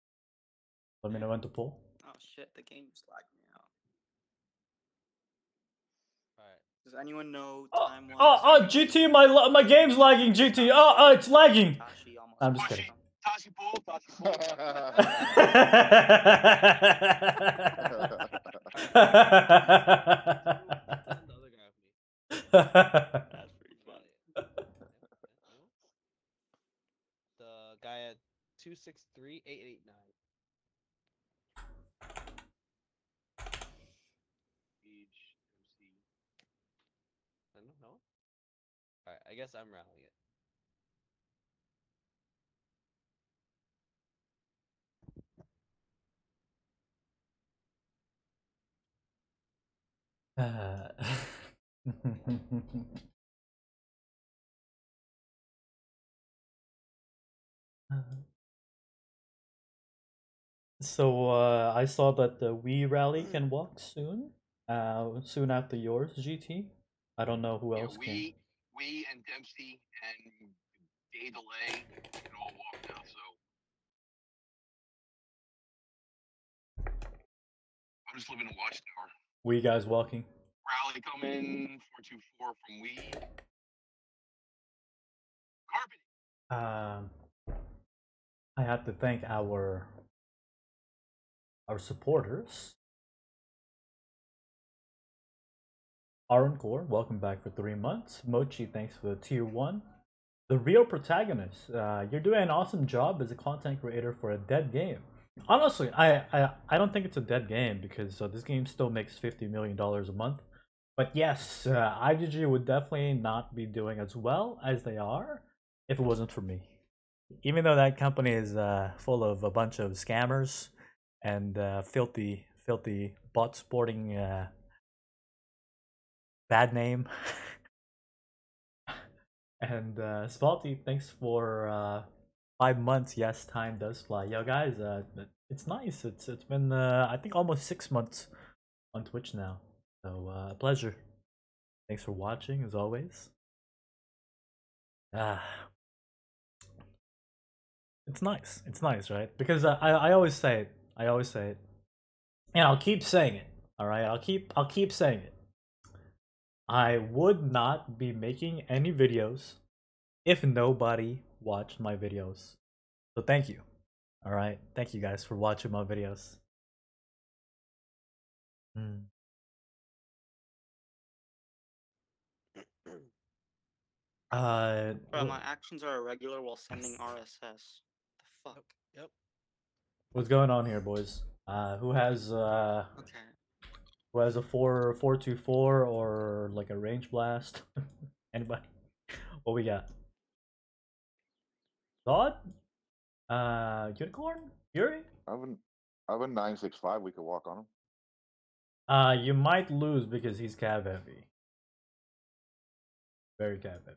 Let me know when to pull. Oh shit! The game's lagging me out. Alright. Does anyone know time? GT! My game's lagging. GT! Oh, it's lagging. Tashi, I'm just kidding. Tashi pull. Tashi pull. That's pretty funny. The guy at 263-889. I don't know. Alright, I guess I'm rallying it. So I saw that the Wii rally can walk soon. Soon after yours, GT. I don't know who else can. We and Dempsey and Day Delay can all walk now. So I'm just living in a watchtower. We guys walking. Rally coming 424 from Wii. Carbon. I have to thank our supporters. Aroncore, welcome back for 3 months. Mochi, thanks for the tier 1. The real protagonist. You're doing an awesome job as a content creator for a dead game. Honestly, I don't think it's a dead game because this game still makes $50 million a month. But yes, IGG would definitely not be doing as well as they are if it wasn't for me. Even though that company is full of a bunch of scammers and filthy bot sporting bad name. And Svalty, thanks for... 5 months, yes, time does fly. Yo, guys, it's nice. It's been, I think, almost 6 months on Twitch now. So, a pleasure. Thanks for watching, as always. It's nice. It's nice, right? Because I always say it. I always say it. And I'll keep saying it, all right? I'll keep saying it. I would not be making any videos if nobody watched my videos. So thank you. All right, thank you guys for watching my videos. Bro, my actions are irregular while sending RSS. The fuck. Yep. What's going on here, boys? Who has a 424 or like a range blast? Anybody? What we got? Todd? Unicorn? Fury? I have a 965. We could walk on him. You might lose because he's cav heavy. Very cav heavy.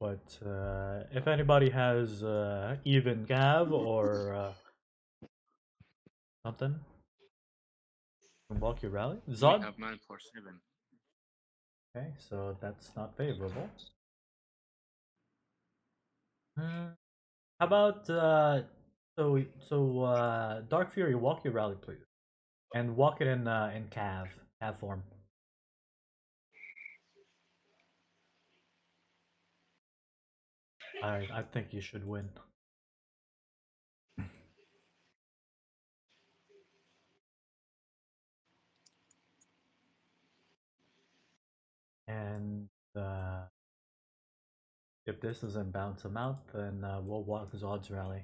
But if anybody has even cav or something, can block your rally. Zod? We have 947. Okay, so that's not favorable. How about Dark Fury, walk your rally, please, and walk it in cav form. I think you should win. And if this doesn't bounce him out, then we'll walk Zod's rally.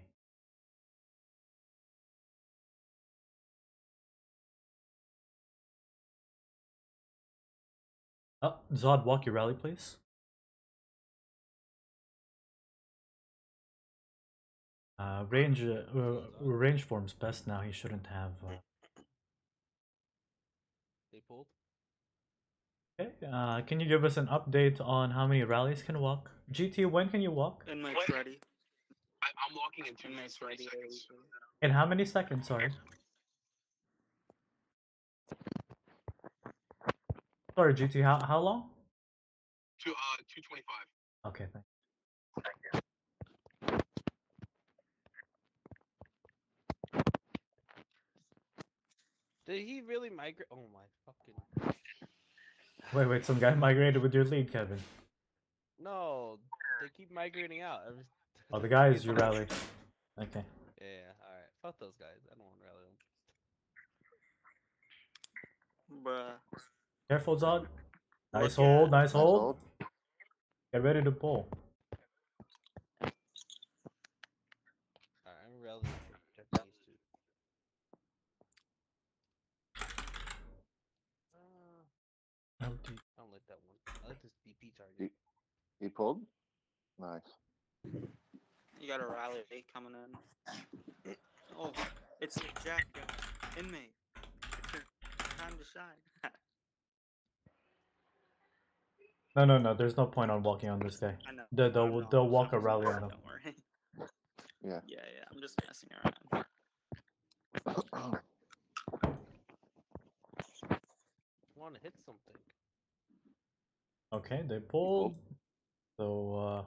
Oh, Zod, walk your rally, please. Range form's best now. He shouldn't have. They pulled. Okay. Can you give us an update on how many rallies can walk? GT, when can you walk? In my Freddy. I'm walking in 2 minutes. In how many seconds? Sorry. Sorry, GT. How long? 2:25. Okay. Thank you. Did he really migrate? Oh my fucking... Wait, some guy migrated with your lead, Kevin. No, they keep migrating out. Oh, the guy is your rally. Okay. Yeah, alright. Fuck those guys. I don't want to rally them. Bruh. Careful, Zod. Nice hold, nice hold. Get ready to pull. Alright, I'm rallying. I don't like that one. I like this BP target. He pulled? Nice. You got a rally coming in. Oh, it's a jack in me. Time to shine. No. There's no point on walking on this day. I know. They'll walk a rally on him. Don't worry. Yeah. I'm just messing around. I want to hit something. Okay, they pulled. So,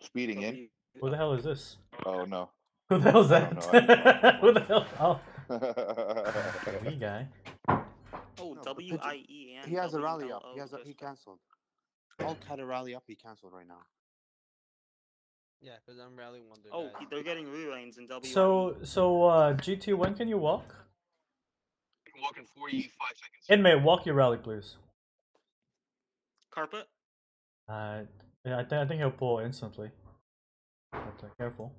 speeding in. Who the hell is this? Oh, no. Who the hell's that? Who the hell? Oh. Wee guy. Oh, W-I-E. He has a rally up. He cancelled. Hulk had a rally up. He cancelled right now. Yeah, because I'm rallying one. Oh, they're getting relanes in W. So, GT, when can you walk? Walk in 45 seconds. Inmate, walk your rally, please. Carpet? Yeah, I think he'll pull instantly. Okay, careful.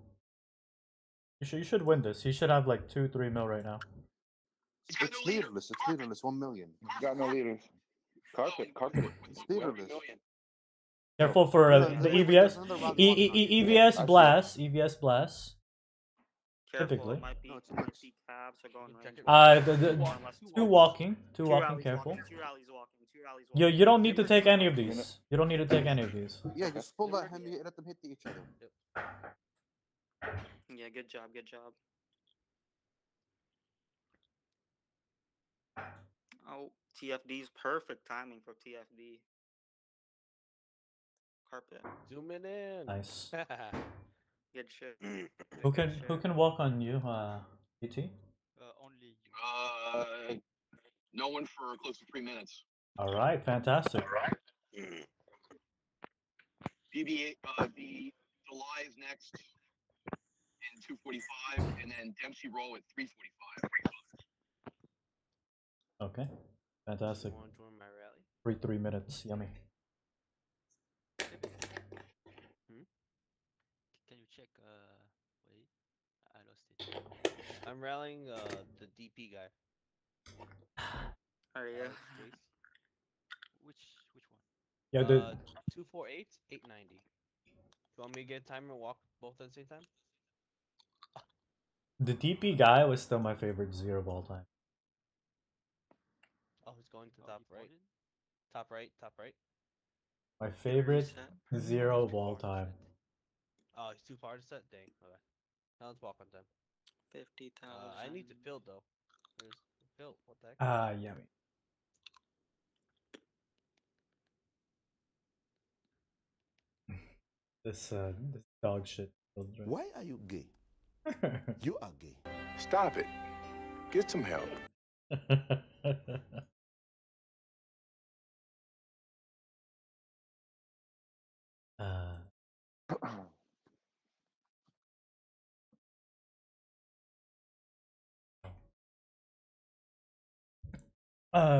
You should win this. He should have like 2-3 mil right now. It's leaderless. It's leaderless. 1 million. You got no leaders. Carpet. It's leaderless. Careful for the EVS. EVS blast. Typically. Two walking, careful. Two rallies walking. You don't need to take any of these. Yeah, just pull that hand and let them hit each other. Yeah, good job. Oh, TFD's perfect timing for TFD. Carpet. Zooming in. Nice. Good shit. Who can walk on you, ET? Only you. No one for close to 3 minutes. All right, fantastic. All right. BB, the July is next in 2:45, and then Dempsey Roll at 3:45. Okay, fantastic. You want to join my rally? 3 minutes, yummy. Check, wait, I lost it. I'm rallying the DP guy. Are you? Which one? Yeah, 248, 890. you want me to get a timer and walk both at the same time? The DP guy was still my favorite zero ball time. Oh, he's going to top right. Top right, top right. My favorite zero ball time. Oh, he's too far to set? Dang. Okay. Now let's walk on time. 50,000. I need to build, though. There's build. What the heck? Yummy. This dog shit. Children. Why are you gay? You are gay. Stop it. Get some help.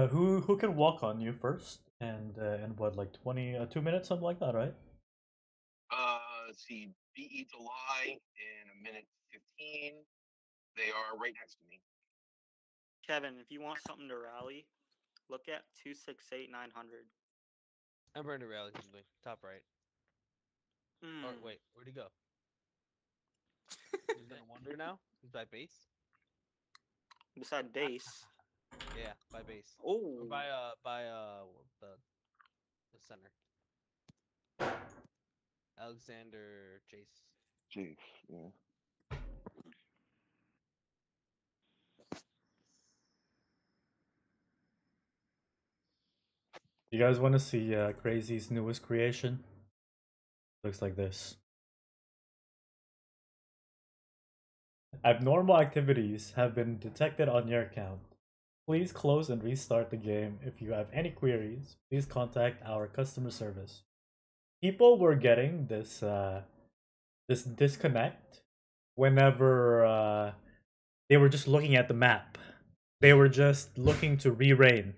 Who can walk on you first? And what, like 2 minutes, something like that, right? Let's see, BE July in 1:15. They are right next to me. Kevin, if you want something to rally, look at 268,900. I'm ready to rally, usually. Top right. Mm. Oh, wait, where'd he go? He's gonna wander now? He's by base? Beside base? Yeah, by base. Oh! Or by the center. Alexander Chase. Chase, yeah. You guys want to see Crazy's newest creation? Looks like this. Abnormal activities have been detected on your account. Please close and restart the game. If you have any queries, please contact our customer service. People were getting this this disconnect whenever they were just looking at the map. They were just looking to re-rain,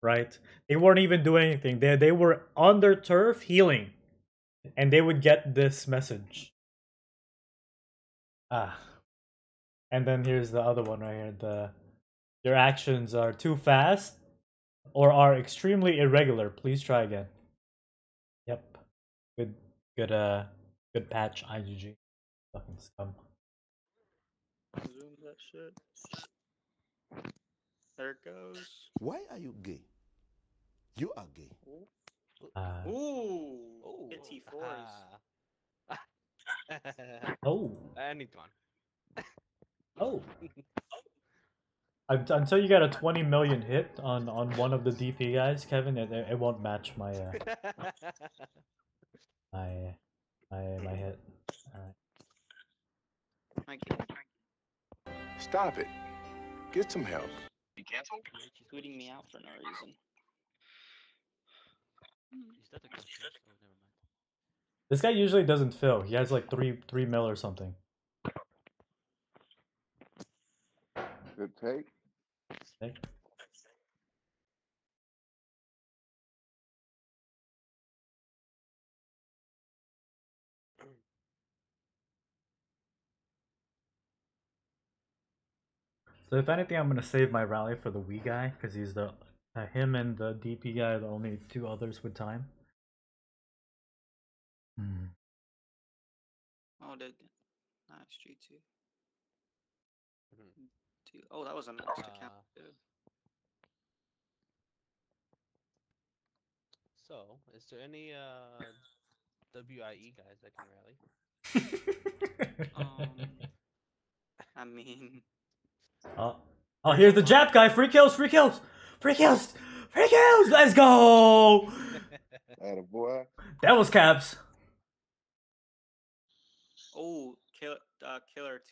right? They weren't even doing anything. They were on their turf healing, and they would get this message. Ah, and then here's the other one right here. Your actions are too fast or are extremely irregular. Please try again. Good patch, IGG. Fucking scum. Zoom that shit. There it goes. Why are you gay? You are gay. Ooh. Get T4s. Oh. I need one. Oh. Until you get a 20 million hit on one of the DP guys, Kevin, it won't match my. My hit. Alright. Stop it. Get some help. You cancel? She's booting me out for no reason. Is that a good shot? Oh, never mind. This guy usually doesn't fill. He has like three mil or something. Good take. Okay. So if anything, I'm gonna save my rally for the Wii guy because he's the him and the DP guy are the only two others with time. Hmm. Oh, dude, nice G2. Mm-hmm. Oh, that was an extra cap. So, is there any WIE guys that can rally? I mean. Oh, here's the Jap guy. Free kills, free kills, free kills, free kills. Let's go. Attaboy. Devil's Caps. Oh, killer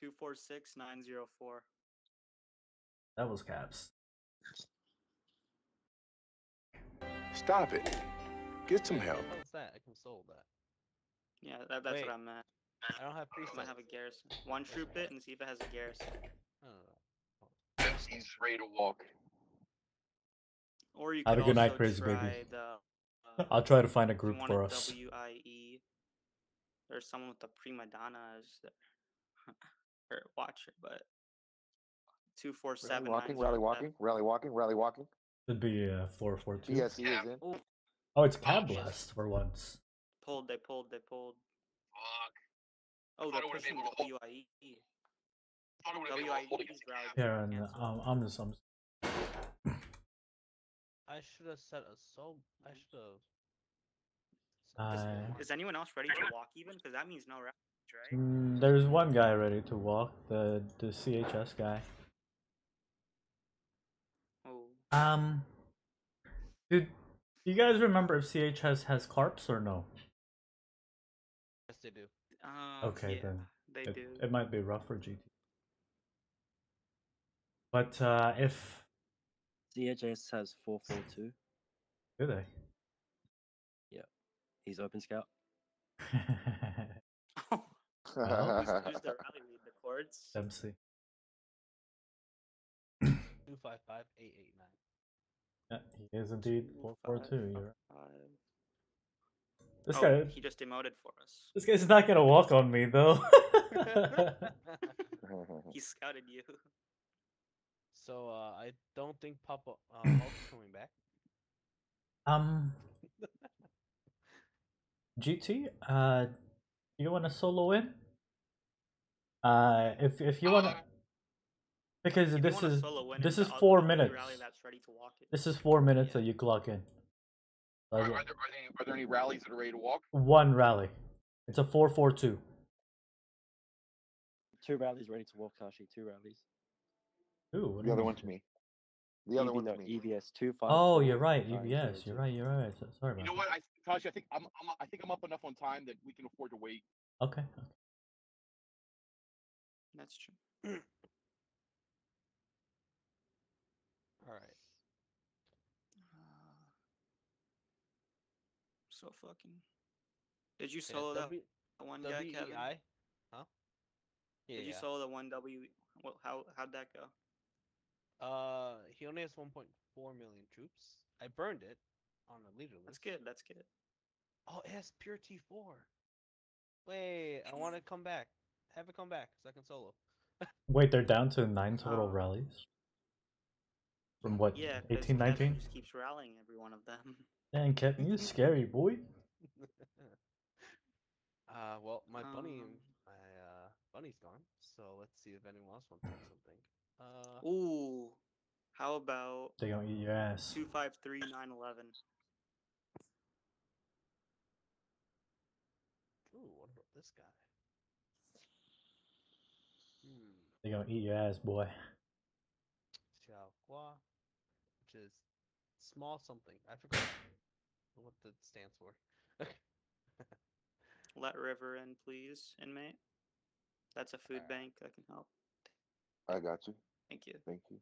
246904. Devil's Caps. Stop it. Get some help. What's that? I console that. Yeah, that's wait, what I'm at. I don't have priest. I have a garrison. One troop it and see if it has a garrison. He's ready to walk. Or you can have a good night, Crazy Baby. I'll try to find a group for us. WIE. There's someone with the prima donnas there. Or watcher, but 247. Rally walking. It'd be 442. Yes, he is in. Oh, it's Cav Blast for once. Pulled. Fuck. Oh, they're pushing the WIE. Yeah, and I'm the sums. I should have set a soul. I should have. Is anyone else ready to walk even? Because that means no round, right? There's one guy ready to walk, the CHS guy. Oh. Dude, do you guys remember if CHS has carps or no? Yes, they do. Okay, yeah, then. They do. It might be rough for GT. But if CHS has 442. Do they? Yeah. He's open scout. Oh. Who's the rally lead? The chords? Dempsey. 255889. Yeah, he is indeed 442. You're right. This guy. He just demoted for us. This guy's not gonna walk on me though. He scouted you. So I don't think Papa Hulk's coming back. GT, you wanna solo in? If you wanna, because this is 4 minutes. This is 4 minutes that you clock in. Are there any rallies that are ready to walk? One rally. It's a 4-4-2. Two rallies ready to walk, Kashi. Two rallies. Ooh, the other one to me. The other one to me. EVS 25. Oh, you're right. EVS. You're right. You're right. Sorry about that. You know what, Kashi? I think I'm up enough on time that we can afford to wait. Okay. That's true. All right. So fucking. Did you solo that one guy, Kevin? Huh? Yeah, did you solo the one W? Well, how'd that go? He only has 1.4 million troops. I burned it on the leader list. That's good. That's good. Oh, it has pure T4. Wait, I want to come back. Have it come back so I can solo. Wait, they're down to 9 total rallies. From what? Yeah, 18, 19. Just keeps rallying every one of them. Dang, Captain, you're scary, boy. Well, my bunny's gone, so let's see if anyone else wants something. Ooh, how about? They gonna eat your ass. 253911. Ooh, what about this guy? Hmm. They gonna eat your ass, boy. Xiaogua, which is small something. I forgot what that stands for. Let River in, please, inmate. That's a food bank. I can help. I got you. Thank you. Thank you.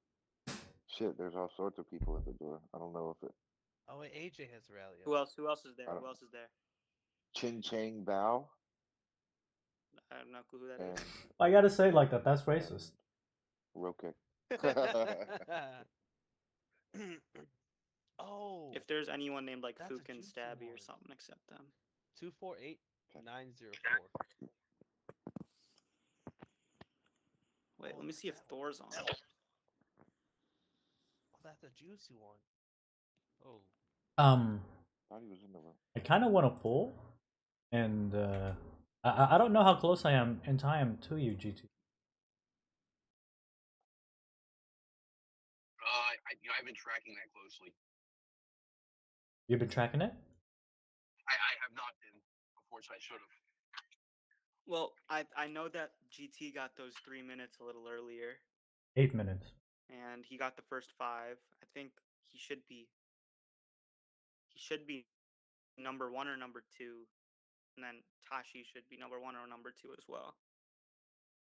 Shit, there's all sorts of people at the door. I don't know if it. Oh, wait, AJ has a rally. Who else? Who else is there? Who else is there? Chin Chang Bao. I have no clue who that is. I gotta say it like that. That's racist. Rokic. Oh. If there's anyone named like Fukin Stabby or something, accept them. 248904. Wait, let me see if Thor's on. Oh, that's a juicy one. Oh. I kind of want to pull, and I don't know how close I am in time to you, GT. I've been tracking that closely. You've been tracking it? I have not been. Of course, I should have. Well, I know that GT got those 3 minutes a little earlier. 8 minutes. And he got the first 5. I think he should be number 1 or number 2, and then Tashi should be number 1 or number 2 as well.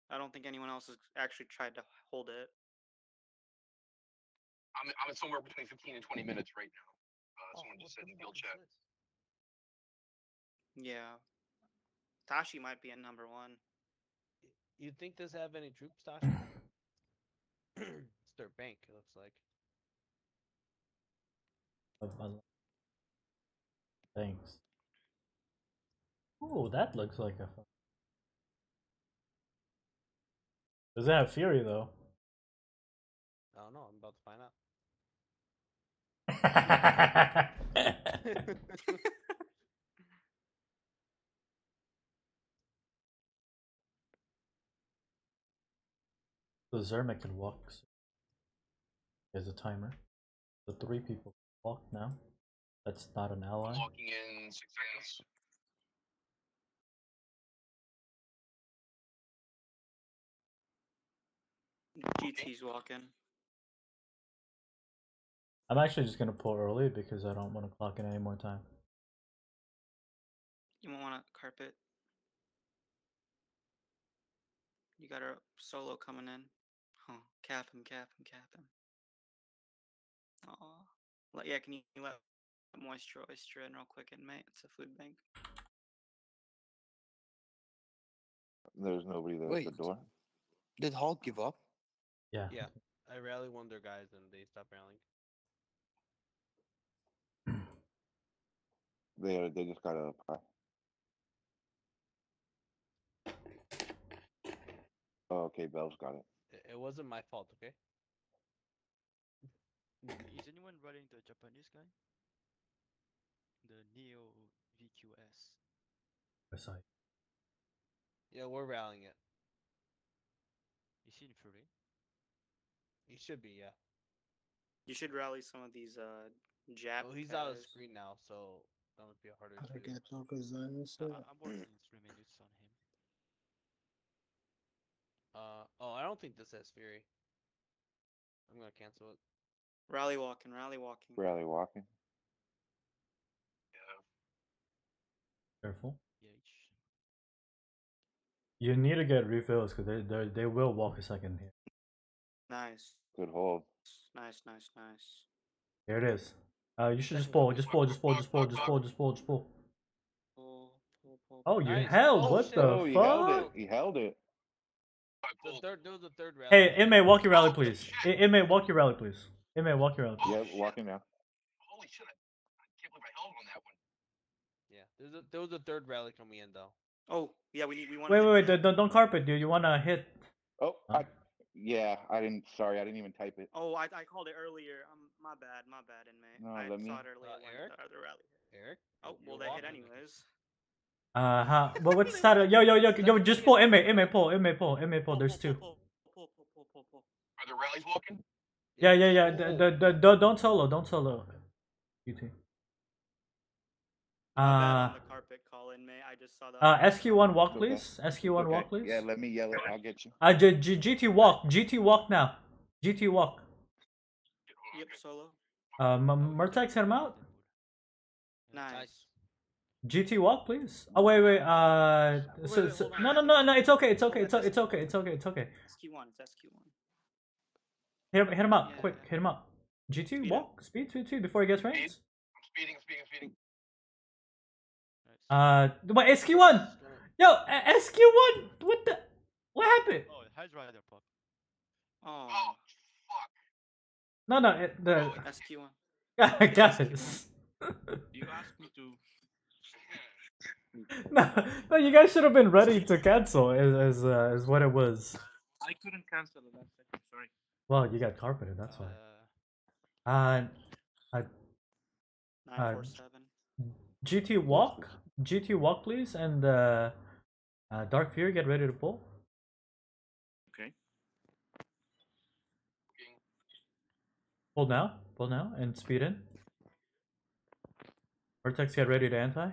I don't think anyone else has actually tried to hold it. I'm somewhere between 15 and 20 minutes right now. Someone just said in guild chat. Yeah. Tashi might be in number 1. You think this have any troops, Tashi? It's their bank, it looks like. Thanks. Oh, that looks like a fun. Does it have Fury, though? I don't know. I'm about to find out. the Zermic can walk. There's a timer. The three people walk now. That's not an ally. I'm walking in 6 seconds. GT's walking. I'm actually just gonna pull early because I don't want to clock in any more time. You won't want to carpet. You got a solo coming in. Huh. Cap him. Aw. Yeah, can you let moisture oyster in real quick, inmate? It's a food bank. There's nobody there. Wait, at the door. Did Hulk give up? Yeah. Yeah. I rarely wonder guys and they stop rallying. They just got a pie. Oh, okay, Bell's got it. It wasn't my fault, okay? Is anyone running the Japanese guy? The Neo VQS. Aside. Yeah, we're rallying it. Is he in Fury? He should be, yeah. You should rally some of these Jap. Well, he's out of the screen now, so that would be a harder to do. I'm working 3 minutes on him. Oh, I don't think this has Fury. I'm gonna cancel it. Rally walking. Yeah. Careful. You need to get refills because they will walk a second here. Nice. Good hold. Nice. Here it is. You should just pull. Oh, you held! What the fuck? He held it. The third rally. Hey, inmate, walk your rally, please. Inmate, walk your rally, please. Yeah, walking now. Holy shit! I can't believe I held on that one. Yeah, there was a third rally coming in though. Oh, yeah, we want. Wait, don't carpet, dude. You wanna hit? Oh, I didn't. Sorry, I didn't even type it. Oh, I called it earlier. My bad, inmate. No, I saw it earlier. Eric. Eric. Oh, well, they hit anyways. Well, what's that? Yo! Just pull, inmate, pull. There's two. Pull. Are the rallies walking? Yeah. The don't solo. You too. SQ1 walk please. Walk please. Yeah, let me yell it. I'll get you. GT walk. GT walk now. Yep, solo. Mortex hit him out. Nice. GT walk please. Oh wait. No. It's okay. It's SQ1. Hit him up. Yeah. Quick. Hit him up. GT speed walk. Up. Speed 2-2 before he gets ranged. I'm speeding. What SQ1? Yo, SQ1. What happened? Oh, it has rider pop. Oh, fuck. No, SQ1. I got it. You asked me to. No, you guys should have been ready to cancel. Is what it was. I couldn't cancel it. Sorry. Well, you got carpeted. That's why. I. 947. GT walk, please, and Dark Fury, get ready to pull. Okay. Pull now, and speed in. Vertex, get ready to anti.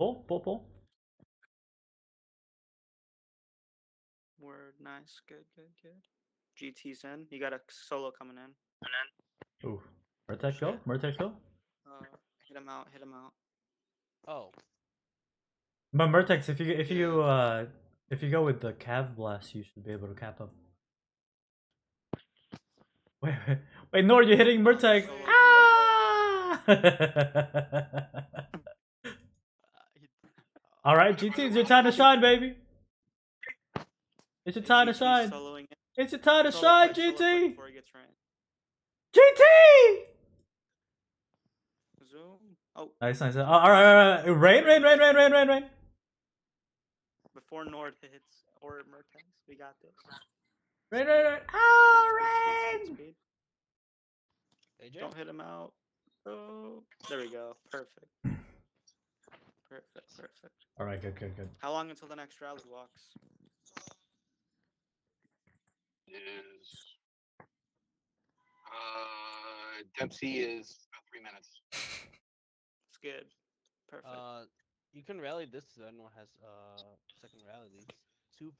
Pull. Word, nice, good. GT's in. You got a solo coming in. Ooh, Vertex go. Hit him out. Oh. But Mortex, if you go with the Cav Blast, you should be able to cap up. Wait, Nord, you're hitting Mortex. Ah! All right, GT, it's your time to shine, baby. It's your time to shine, GT. GT. Oh. Nice. Alright. Rain. Before Nord hits or Mertex, we got this. Rain. Oh, Rain! Don't hit him out. Oh, there we go. Perfect. Alright, good. How long until the next rally walks? is Dempsey is about 3 minutes. It's good. Perfect. You can rally this so anyone has second rally. 248-90904.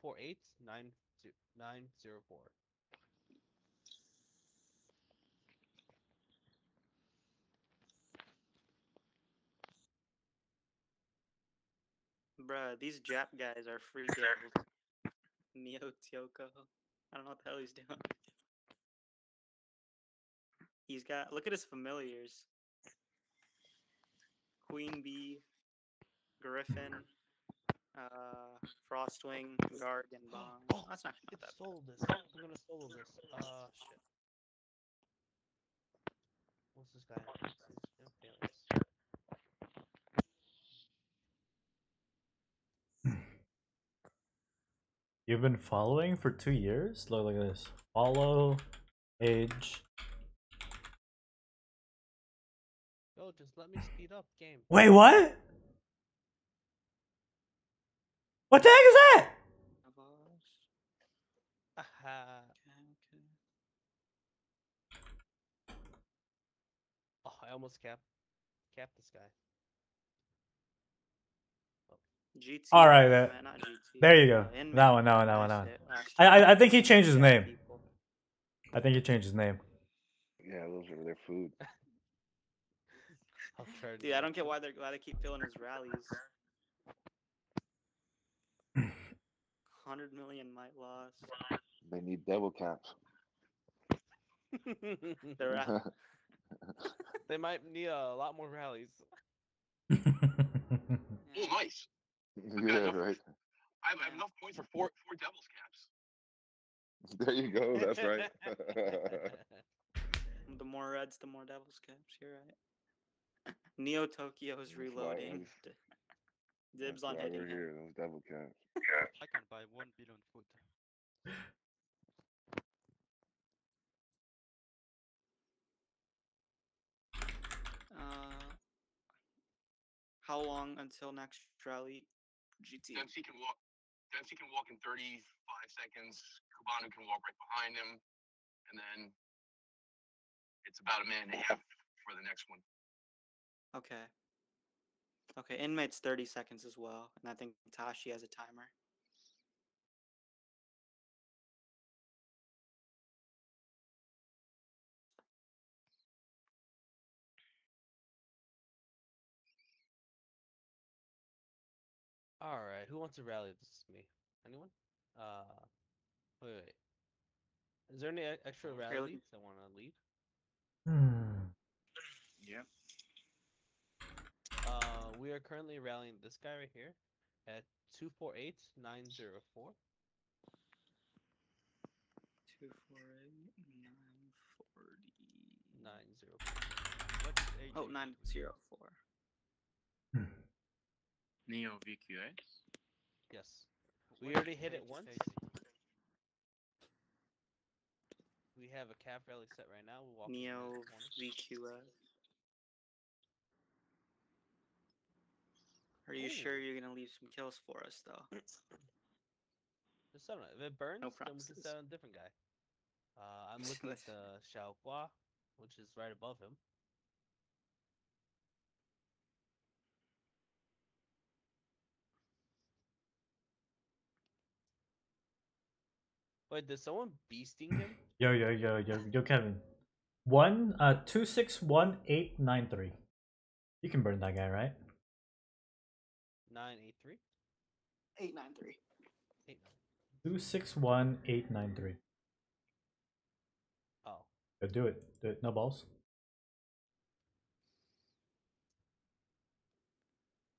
Bruh, these Jap guys are free devils. Neo Tokyo. I don't know what the hell he's doing. He's got, look at his familiars. Queen Bee, Griffin, Frostwing, Garg, and Bomb. Oh, that's not gonna get sold this. I'm gonna solo this. Shit. What's this guy? You've been following for 2 years? Look at this. Follow, age. Yo, just let me speed up game. Wait, what? What the heck is that? Oh, I almost capped this guy. GT. All right, man. There you go. That one. I think he changed his name. Yeah, those are their food. Dude, I don't get why they keep filling his rallies. 100 million might loss. They need devil caps. They might need a lot more rallies. Oh, nice. Yeah, right. I have enough points for four Devil's Caps. There you go. That's right. The more Reds, the more Devil's Caps. You're right. Neo Tokyo is reloading. Dibs on hitting. Over here, those Devil Caps. Yeah. I can buy 1 billion food. How long until next rally? GT. Dempsey can walk in 35 seconds. Cabana can walk right behind him, and then it's about 1.5 minutes for the next one. Okay. Okay. Inmate's 30 seconds as well, and I think Tashi has a timer. All right, who wants to rally? This is me. Anyone? Wait. Is there any extra rallies that want to lead? Yeah. We are currently rallying this guy right here at 248-904. 248-904. Oh, 904. Neo VQS? Yes. We already hit it once. We have a Cav rally set right now. We'll walk Neo VQS. Are you sure you're gonna leave some kills for us though? If it burns, no then we can set on a different guy. I'm looking at the Xiao Gua, which is right above him. Wait, did someone beasting him? Yo, Kevin. 261-893. You can burn that guy, right? 983. 893. 261-893. Oh. Yo, do it. Do it. No balls.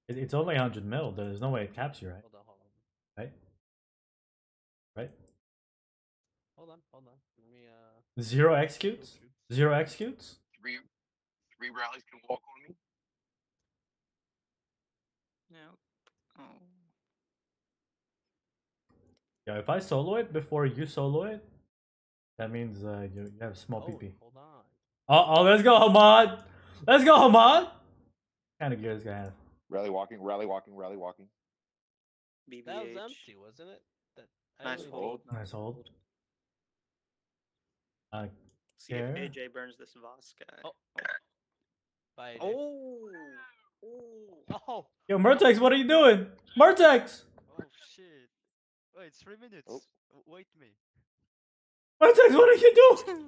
It's only 100 mil. There's no way it caps you, right? Hold on. Right. Hold on. Let me, Zero executes? Three rallies can walk on me. No. Oh. Yeah, if I solo it before you solo it, that means you have small PP. Hold on. Uh-oh, let's go, Hamad! What kind of gear is gonna have? Rally walking. BBH. That was empty, wasn't it? Nice hold. See if AJ burns this Voss guy. Oh. Bye, oh. Oh. Oh. Yo, Mortex, what are you doing? Mortex! Oh, shit. Wait, 3 minutes. Oh. Wait me. Mortex, what are you doing?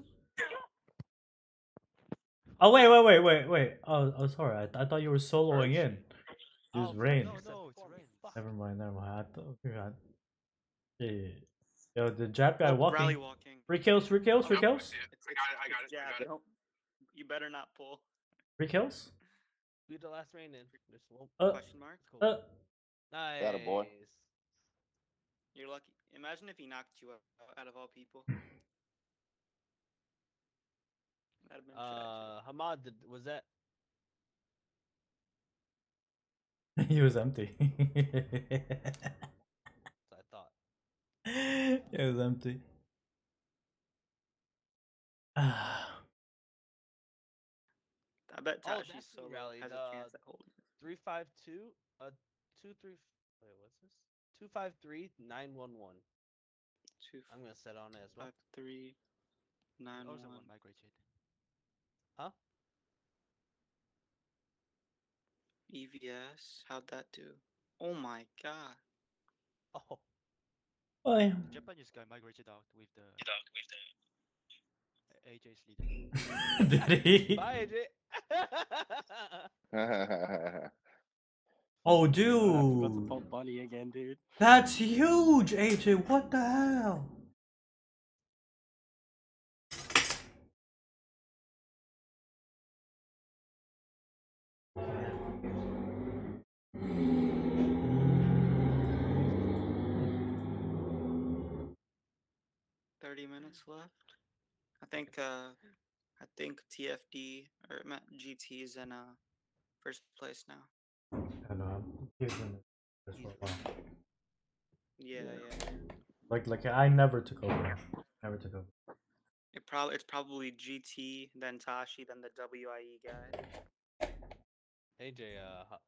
Oh, wait. Oh, I'm sorry. I thought you were soloing in. It was rain. No, it's rain. Never mind. I thought you had... Yo, the jab guy walking. 3 kills. I got it. Don't... You better not pull. 3 kills? Do the last rain in. There's a question mark. Cool. Nice. Got a boy. You're lucky. Imagine if he knocked you out of all people. Hamad, was that? He was empty. I thought. It was empty. I bet Tashi's so rally has a chance at holding. 352 23. Wait, what's this? 253911. I'm gonna set on it as well. 53911. Huh? EVS, how'd that do? Oh my god. Oh. Why? Japanese guy migrated out with the AJ's leader. Did he? Bye, AJ. Oh, dude. I forgot to pump Bunny again, dude. That's huge, AJ. What the hell? Minutes left. I think TFD or GT is in first place now. I know. Yeah. Like I never took over. It's probably GT, then Tashi, then the WIE guy. AJ,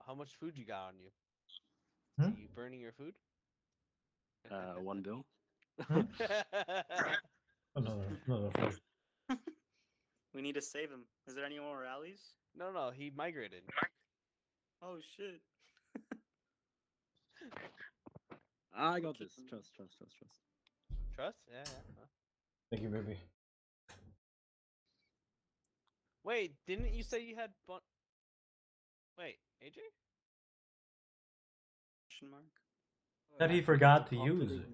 how much food you got on you? Hmm? Are you burning your food? 1 bill. No. We need to save him. Is there any more rallies? No, he migrated. Oh shit. I got this. Trust. Trust? Yeah. Thank you, baby. Wait, didn't you say you had fun? Wait, AJ? Question mark? That he forgot to use it.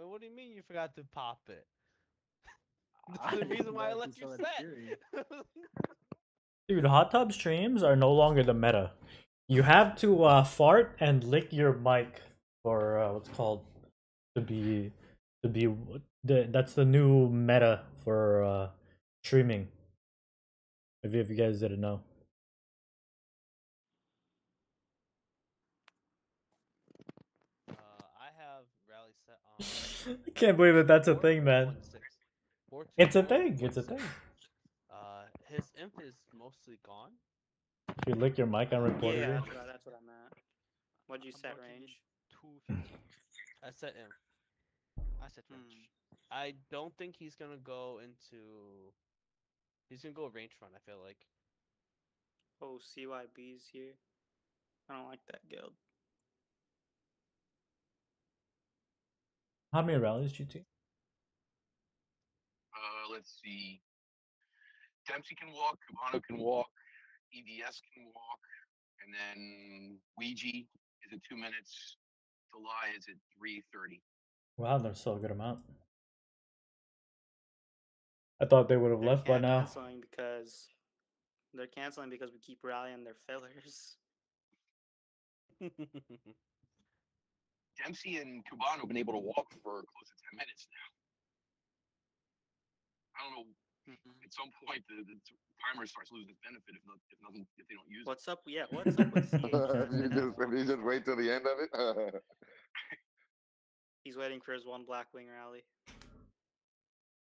Wait, what do you mean you forgot to pop it? That's the reason why I left you set. Dude, hot tub streams are no longer the meta. You have to fart and lick your mic for what's called that's the new meta for streaming. If you guys didn't know. I can't believe that that's a thing, man. It's a thing. His imp is mostly gone. You lick your mic on recorder. Yeah, that's what I'm at. What'd you set range? 250. I set imp. I set range. I don't think he's gonna go into. He's gonna go range front. I feel like. Oh, CYB's here. I don't like that guild. How many rallies, GT? Let's see. Dempsey can walk, Cubano can walk, EVS can walk, and then Ouija is at 2 minutes. July is at 3:30. Wow, there's still a good amount. I thought they would have left by now. They're canceling because we keep rallying their fillers. Dempsey and Cubano have been able to walk for close to 10 minutes now. I don't know. At some point, the timer starts losing its benefit if they don't use it. What's up? Yeah, what's up with CHS? you just wait till the end of it? He's waiting for his one Blackwing rally.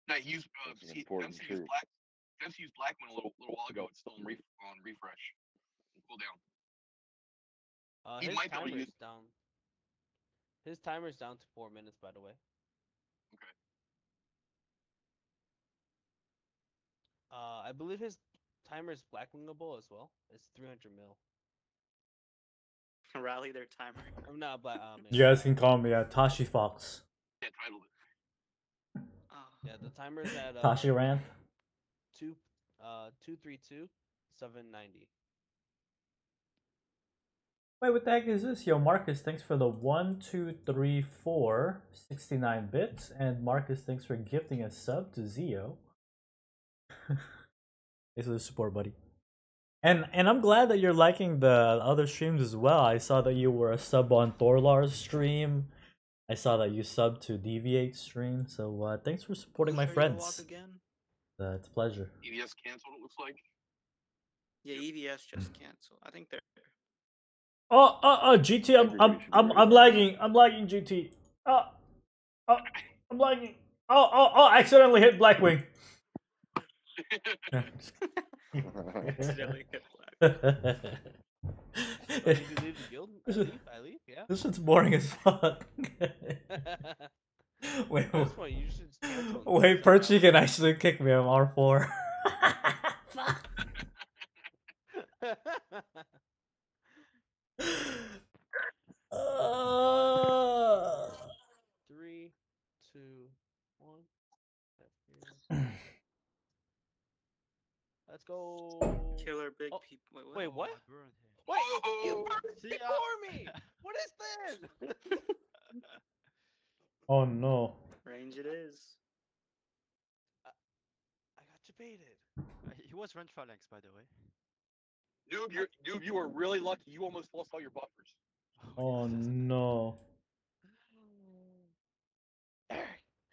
No, he used, Dempsey used Blackwing a little while ago. It's still on refresh. Cool down. He might be able to use down. His timer's down to 4 minutes, by the way. Okay. I believe his timer is blackwingable as well. It's 300 mil. Rally their timer. I'm not black. You guys can call me Tashi Fox. Yeah, yeah, the timer's at Tashi Ran. 232,790. Wait, what the heck is this? Yo, Marcus, thanks for the 1, 2, 3, 4, 69 bits, and Marcus, thanks for gifting a sub to Zio. Thanks for the support, buddy. And I'm glad that you're liking the other streams as well. I saw that you were a sub on Thorlar's stream. I saw that you subbed to Deviate's stream. So thanks for supporting my friends. It's a pleasure. EVS canceled, it looks like. Yeah, EVS just canceled. I think they're. Oh, GT, I'm lagging. I'm lagging, GT. I'm lagging. Oh, I accidentally hit Blackwing. I leave. Yeah. This is boring as fuck. Wait, Perchy can actually kick me. I'm R4. Fuck. Three, two, one. Let's go. Killer big people. Wait, what? Wait, you burned before me! What is this? Oh no. Range it is. I got you baited. He was run phalanx, by the way. Dude, you were really lucky. You almost lost all your buffers. Oh no.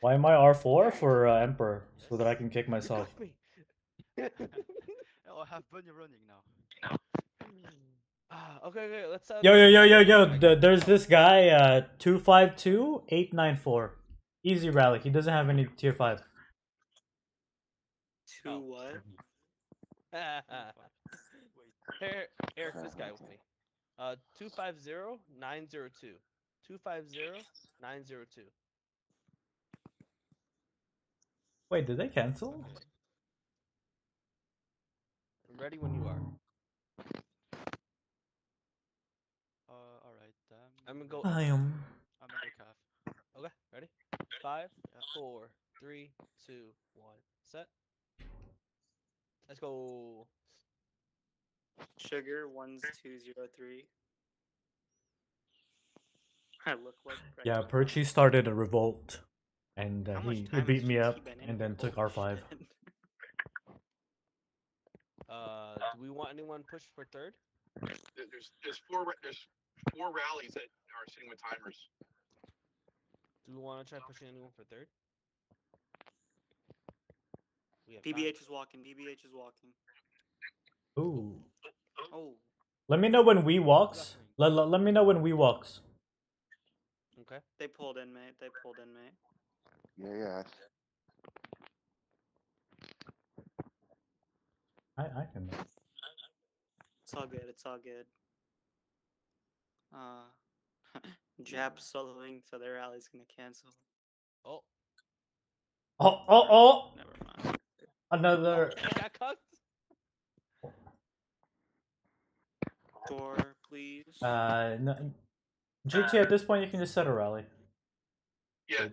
Why am I R4 for Emperor? So that I can kick myself. Oh, I have Bunny running now. Okay, let's. Yo, there's this guy, 252894. Easy rally. He doesn't have any tier 5. Two what? Eric, this guy with me. 250902. 250902. Wait, did they cancel? I'm ready when you are. All right. I'm gonna go. I'm gonna go. Okay, ready? 5, 4, 3, 2, 1, set. Let's go. Sugar 1, 2, 0, 3. I look like. Yeah, Perchy started a revolt, and he beat me up, and then took R5. Do we want anyone pushed for third? There's four rallies that are sitting with timers. Do we want to try pushing anyone for third? BBH is walking. BBH is walking. Ooh. Oh. Let me know when we walks. Let me know when we walks. Okay. They pulled in, mate. They pulled in, mate. Yeah. I can. It's all good. It's all good. Jab's soloing, so their rally's gonna cancel. Oh! Never mind. Another. Door, please. No. GT, at this point, you can just set a rally. Yeah.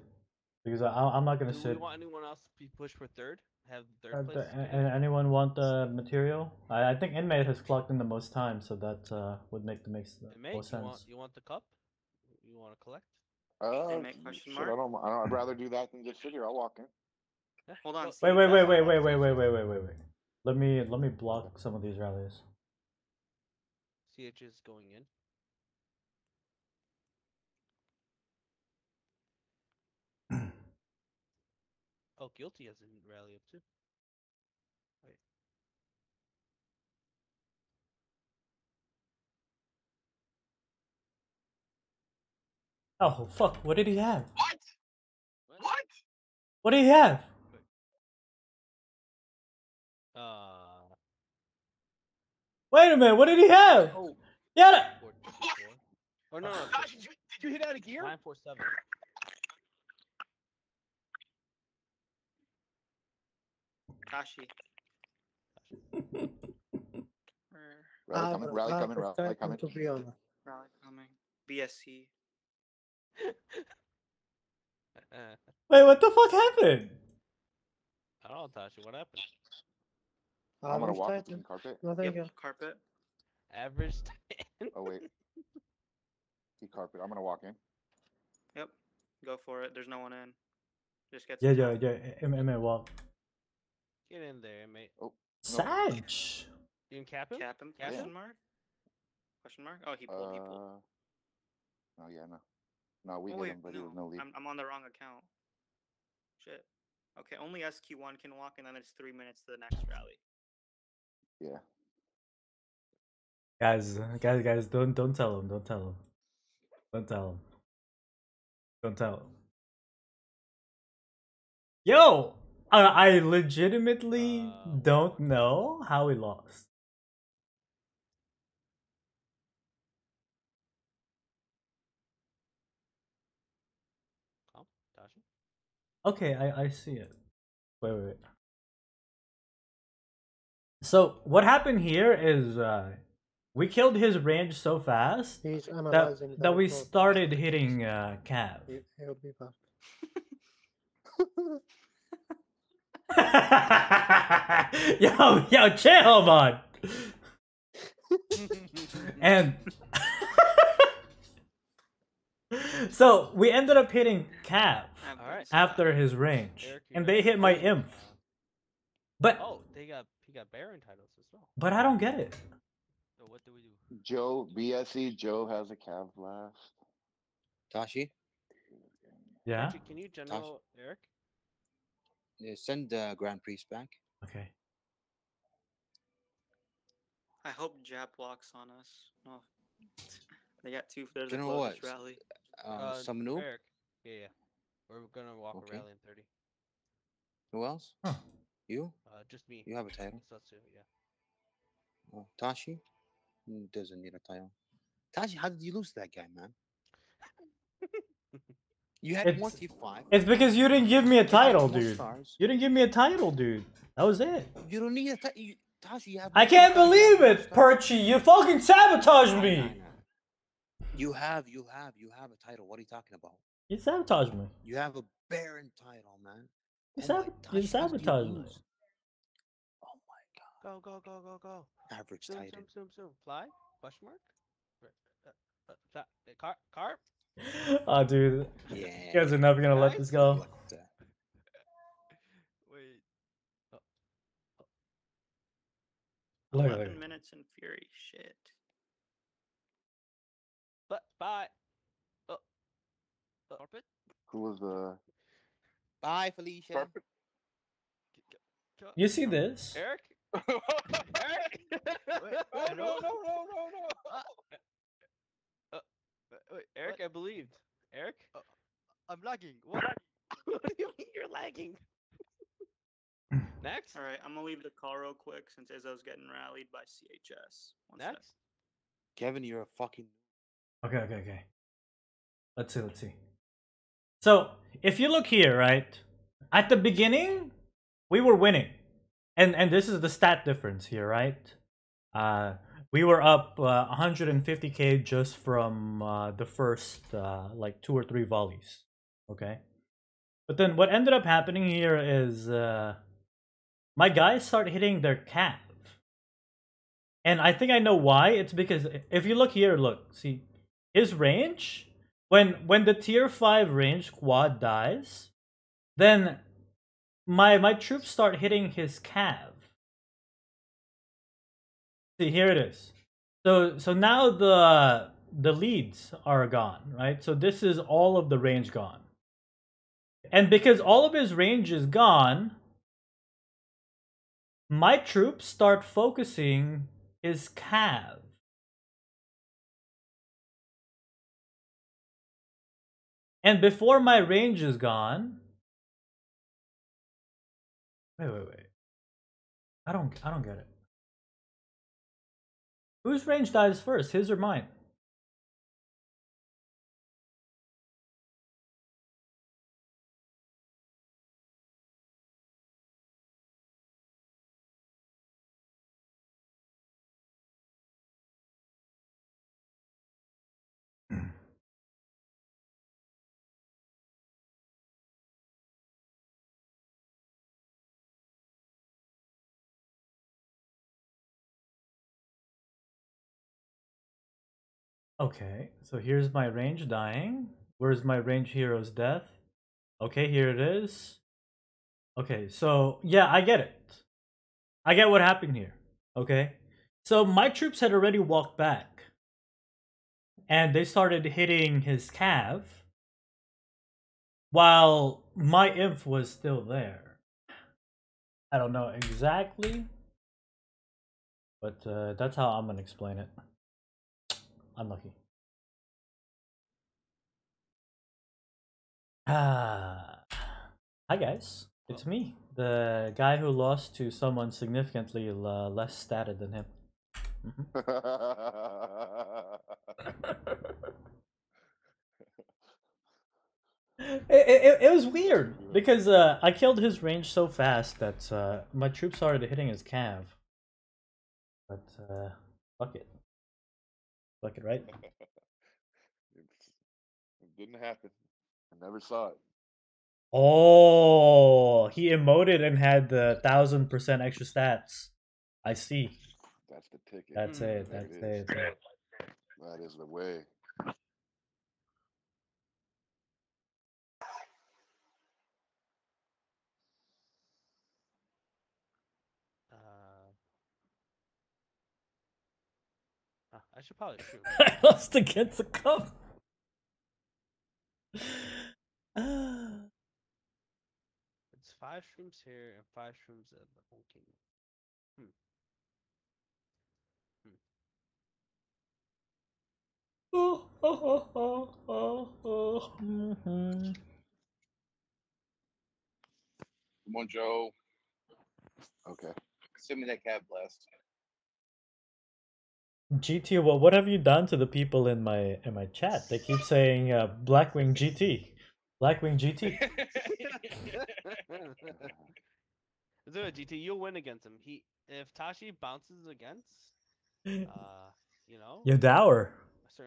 Because I'm not gonna sit. Do you want anyone else to be pushed for third? Have third place. Anyone want the material? I think Inmate has clocked in the most time, so that would make the most sense. You want the cup? You want to collect? Inmate question mark? I'd rather do that than get sugar. I'll walk in. Yeah. Hold on. Wait. Let me block some of these rallies. CH is going in. Oh, Guilty has a rally up too. Wait. Oh fuck! What did he have? What? What did he have? Wait a minute! What did he have? Oh. Yeah. Or no. Gosh, did You hit out of gear? 947. Kashi. Rally coming. Rally coming. BSC. Wait, what the fuck happened? I don't know, Tashi. What happened? I'm gonna walk into the carpet. No, there you go. Carpet. Average time. Oh, wait. The carpet. I'm gonna walk in. Yep. Go for it. There's no one in. Just get. Yeah. Walk. Get in there, mate. Oh. Satch. You can cap him? Cap him? Question mark? Question mark? Oh, he pulled. Oh, yeah, no. No, we hit him, but he was no lead. I'm on the wrong account. Shit. Okay, only SQ1 can walk, and then it's 3 minutes to the next rally. Yeah. Guys, don't tell him. Don't tell him. Don't tell him. Don't tell him. Yo! I legitimately don't know how we lost. Okay, I see it. Wait. So what happened here is we killed his range so fast that we started hitting Cav. He'll be back. yo, chill, man. And so we ended up hitting Cav after his range, and they hit my imp. But he got Baron titles as well. But I don't get it. So what do we do? Joe BSE. Joe has a Cav Blast. Tashi. Yeah. Can you general Tashi? Eric? Yeah, send the Grand Priest back. Okay. I hope Jap walks on us. No, they got two. There's a closest rally. Some new. Eric. Yeah. We're gonna walk a rally in 30. Who else? Huh. You? Just me. You have a title. Satsu, yeah. Oh, Tashi? He doesn't need a title. Tashi, how did you lose that guy, man? You had 1 T5. It's because you didn't give me a title, dude. You didn't give me a title, dude. That was it. You don't need a title. Tashi, you have. I can't believe it, Perchy. You fucking sabotaged me. No. You have a title. What are you talking about? You sabotaged me. You have a Baron title, man. You sabotaged me. Oh my god. Go. Average title. Zoom. Fly? Question mark? Carp? Oh, dude. Yeah. You guys are never gonna let this go. Wait. Oh. 11 minutes in Fury. Shit. But, bye. Carpet? Who was the? Bye, Felicia. Carpet? You see this? Eric? Eric? Wait, no. Wait, Eric, what? I believed. Eric? I'm lagging. What? What do you mean you're lagging? Next? Alright, I'm gonna leave the call real quick since Izzo's getting rallied by CHS. Next? Kevin, you're a fucking. Okay. Let's see. So, if you look here, right, at the beginning, we were winning. And this is the stat difference here, right? We were up 150k just from the first, like, 2 or 3 volleys, okay? But then what ended up happening here is my guys start hitting their cap. And I think I know why. It's because if you look here, see, his range... When the tier 5 range quad dies, then my troops start hitting his Cav. See, here it is. So now the leads are gone, right? So this is all of the range gone. And because all of his range is gone, my troops start focusing his Cav. And before my range is gone, wait. I don't get it. Whose range dies first, his or mine? Okay, so here's my range dying. Where's my range hero's death? Okay, here it is. Okay, so yeah, I get it. I get what happened here. Okay, so my troops had already walked back and they started hitting his Cav while my Inf was still there. I don't know exactly, but that's how I'm gonna explain it. Unlucky. Hi guys, it's me, the guy who lost to someone significantly less statted than him. It was weird because I killed his range so fast that my troops started hitting his Cav. But fuck it. Fuck it, right? It didn't happen. I never saw it. Oh, he emoted and had the 1000% extra stats. I see. That's the ticket. That's it. That's it. That is the way. I should probably shoot. I lost against a cup. It's 5 streams here and 5 streams at the whole kingdom. Come on, Joe. Okay. Send me that Cav Blast. GT, well, what have you done to the people in my chat? They keep saying Blackwing GT. Blackwing GT. Is there a GT? You'll win against him. He, if Tashi bounces against, you know. Yo, Dower.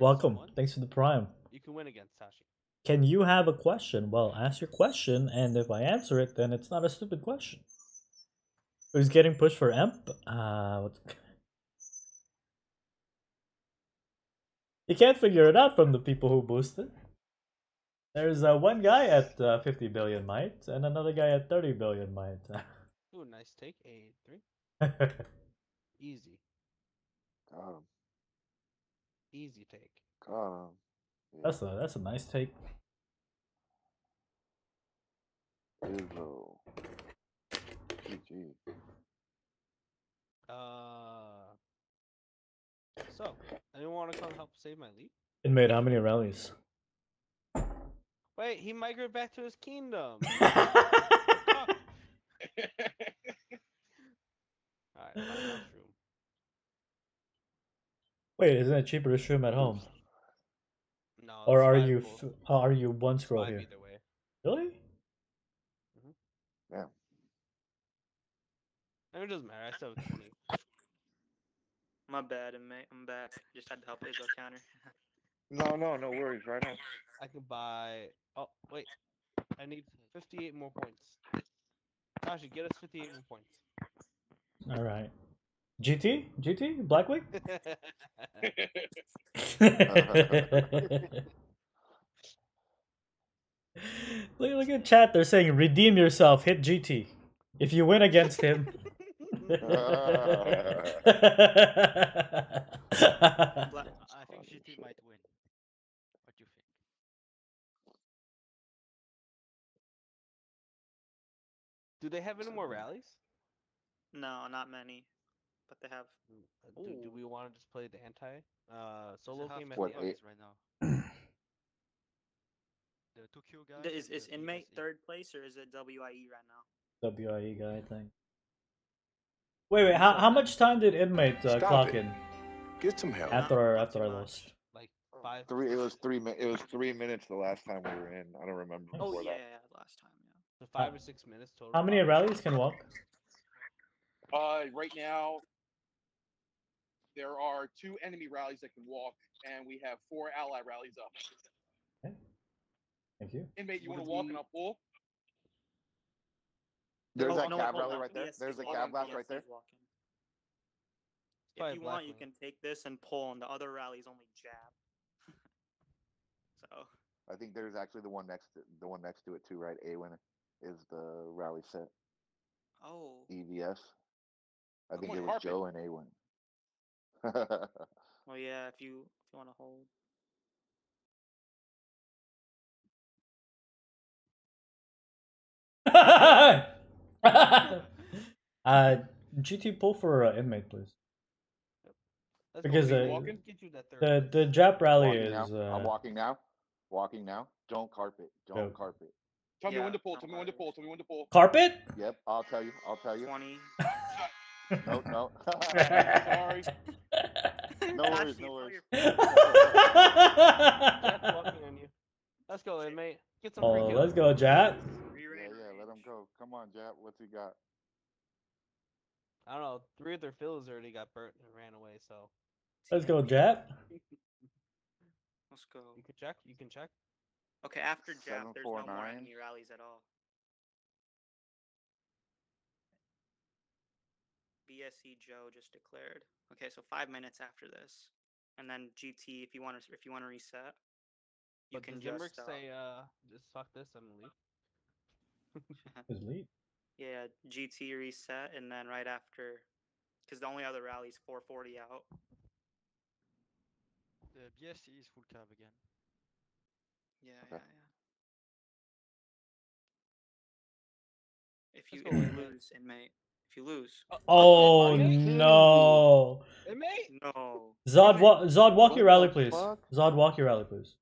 Welcome. Someone, thanks for the prime. You can win against Tashi. Can you have a question? Well, ask your question, and if I answer it, then it's not a stupid question. Who's getting pushed for Emp? What's... You can't figure it out from the people who boosted. There's one guy at 50 billion might and another guy at 30 billion might. Ooh, nice take. 8-3. Easy. Got him. Easy take. Got him. Yeah. That's a nice take. GG. So, anyone want to come help save my lead? It made how many rallies? Wait, he migrated back to his kingdom. Alright, wait, isn't it cheaper to stream at home? No. Or are you one scroll here? Either way. Really? Mm-hmm. Yeah. I mean, it doesn't matter. I still have 20. My bad, mate. I'm back. Just had to help Izzo counter. No worries. Right now, I can buy. Oh wait, I need 58 more points. Tashi, get us 58 more points. All right. GT, Blackwing. Look at chat. They're saying redeem yourself. Hit GT. If you win against him. I think GT might win. What do you think? Do they have any more rallies? No, not many. But they have. Do we want to just play the anti solo game at the end right now? The 2Q guy. Is inmate third place or is it WIE right now? WIE guy, I think. Wait, how much time did inmate clock in? Get some help. After I lost. Like 5 3. It was 3 minutes the last time we were in. I don't remember. Oh yeah, last time. Yeah. So 5 or 6 minutes total. How many rallies can walk? Right now, there are 2 enemy rallies that can walk, and we have 4 ally rallies up. Okay. Thank you. Inmate, you want to walk and I'll pull? There's that Cav rally right there. There's a Cav blast right there. If you want, you can take this and pull, and the other rally is only jab. I think there's actually the one next to it too, right? Awen is the rally set. Oh. EVS. I think it was Joe and Awen. Well, yeah, if you want to hold. GT, pull for inmate, please. That's because the Jap rally is. I'm walking now. Walking now. Don't carpet. Don't carpet. Tell me when to pull. Tell me when to pull. Carpet? Yep. I'll tell you. 20. No. Sorry. No worries. Let's go, inmate. Get some. Oh, let's go, Jap. Yeah, let him go. Come on, Jap. What's he got? I don't know. 3 of their fills already got burnt and ran away. So let's go, Jap. Let's go. You can check. Okay, after Jap, there's no more enemy rallies at all. BSC Joe just declared. Okay, so 5 minutes after this, and then GT. If you want to reset, you can just say, just fuck this and leave. Yeah, GT reset, and then right after, because the only other rally is 440 out. The BSC is full cab again. Yeah. If you lose, inmate. Oh no! Inmate? No. Zod, walk your rally, please. Zod, walk your rally, please.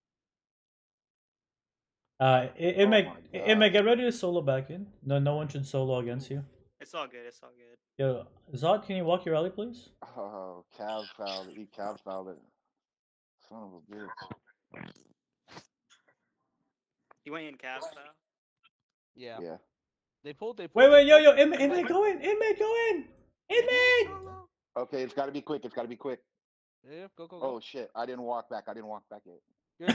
It may get ready to solo back in. No one should solo against you. It's all good. Yo, Zod, can you walk your rally, please? Oh, Cav fouled it. He Cav fouled it. Son of a bitch. He went in Cav foul? Yeah. They pulled. Wait, yo, inmate, go in! Inmate! Okay, it's gotta be quick. Yeah, go. Oh, shit, I didn't walk back yet.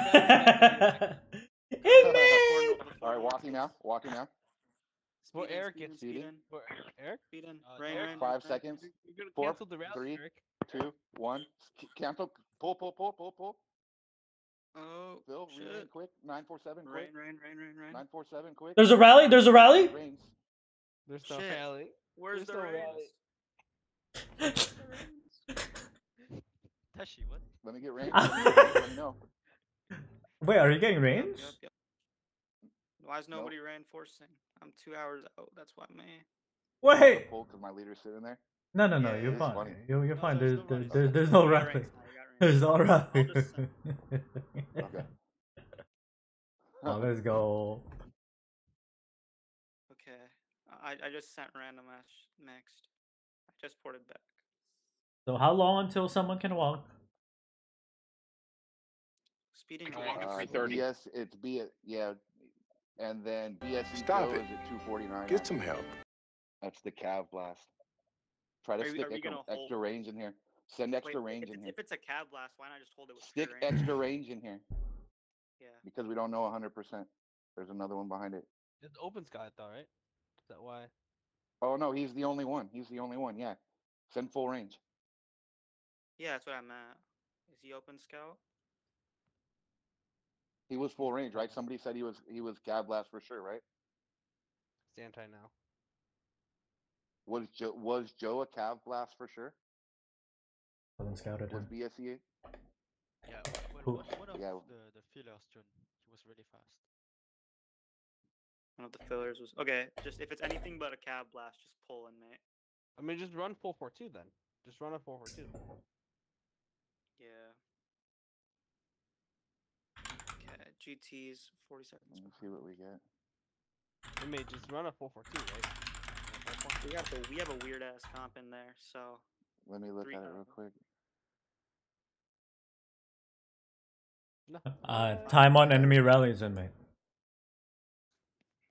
Alright, walking now. What Eric gets beaten. 5 seconds. 4, 3, 2, 1. Cancel. Pull. Oh, Phil, really quick. 947. Quick. Rain. 947. Quick. There's a rally. There's no rally. Where's the rally? Tashi, what? Let me get rain. No. Wait, are you getting rains? Yep. Why is nobody reinforcing? I'm 2 hours out. That's why, man. Wait. Because my leader's sitting there. No. Yeah, you're fine. You're fine. There's no rally. There's no rally. Okay. Oh, let's go. Okay. I just sent random match next. I just ported back. So how long until someone can walk? Yes, it's B. Yeah, and then BSC Stop it. Is at 249. Get some help. That's the Cav Blast. Try to stick extra range in here. Send extra range in here. If it's a Cav Blast, why not just hold it with stick extra range in here? Yeah. Because we don't know 100%. There's another one behind it. It's open sky though, right? Is that why? Oh no, he's the only one. Yeah. Send full range. Yeah, that's what I meant. Is he open scout? He was full range, right? Somebody said he was Cav Blast for sure, right? It's anti now. Was Joe a Cav Blast for sure? I wasn't scouted. Was BSEA? Yeah. One of the fillers, John. He was really fast. One of the fillers was okay. Just if it's anything but a Cav Blast, just pull in, mate. I mean, just run 442 then. Just run a 442. Yeah. GT's 40 seconds. Let's see what we get. We may just run a 442, right? We have a weird ass comp in there, so. Let me look at it real quick. Time on enemy rallies, inmate.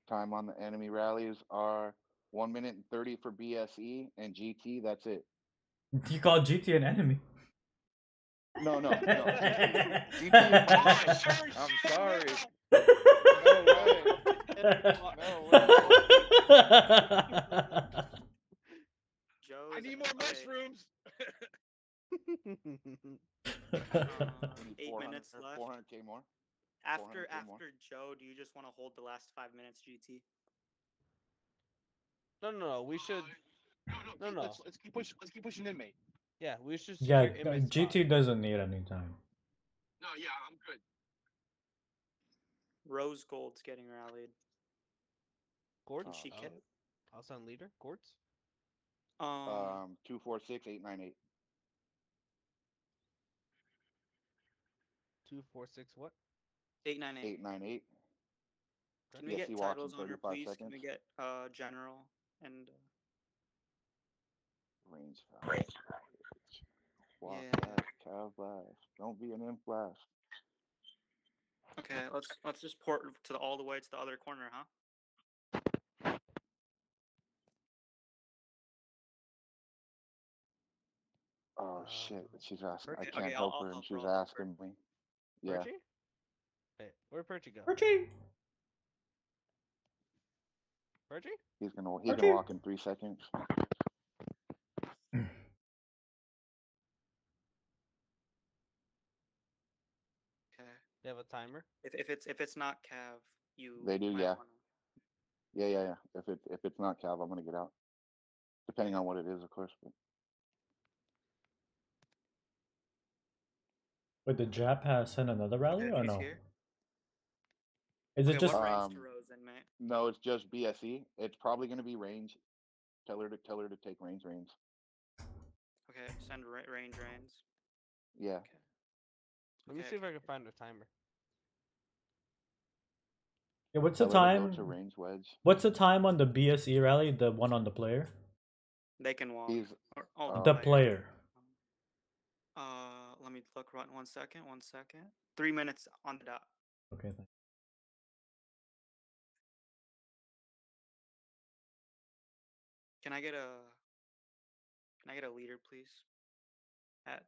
Time on the enemy rallies are 1 minute and 30 for BSE and GT. That's it. You call GT an enemy? No. I'm sorry. No way. I need more mushrooms. 8 minutes left. 400k more. After Joe, do you just want to hold the last 5 minutes, GT? No. We should. No. Let's keep pushing inmate. Yeah, we should. Yeah, GT doesn't need any time. No, yeah, I'm good. Rose Gold's getting rallied. Gordon, she can. Also on leader, Gords. 246 898. 246 what? 898. 898. Can we get titles on her, please? Seconds. Can we get general and range? Walk blast, Cav Blast. Don't be an imp blast. Okay, let's just port to the, all the way to the other corner, huh? Oh shit! She's asking. I can't help her, and she's asking me. Yeah. Wait, where'd Perchy go? Perchy? He's gonna walk in 3 seconds. You have a timer? If it's not Cav, you. They do, yeah. Yeah. If it's not Cav, I'm gonna get out. Depending on what it is, of course. But... Wait, did Jap has sent another rally or no? Here? Is it just no? It's just BSE. It's probably going to be range. Tell her to take range. Okay, send range. Yeah. Okay. Let me see if I can find a timer. Yeah, what's the time? To range wedge. What's the time on the BSE rally? The one on the player. They can walk. The player. Let me look. Right, one second. 3 minutes on the dot. Okay. Thanks. Can I get a leader, please? At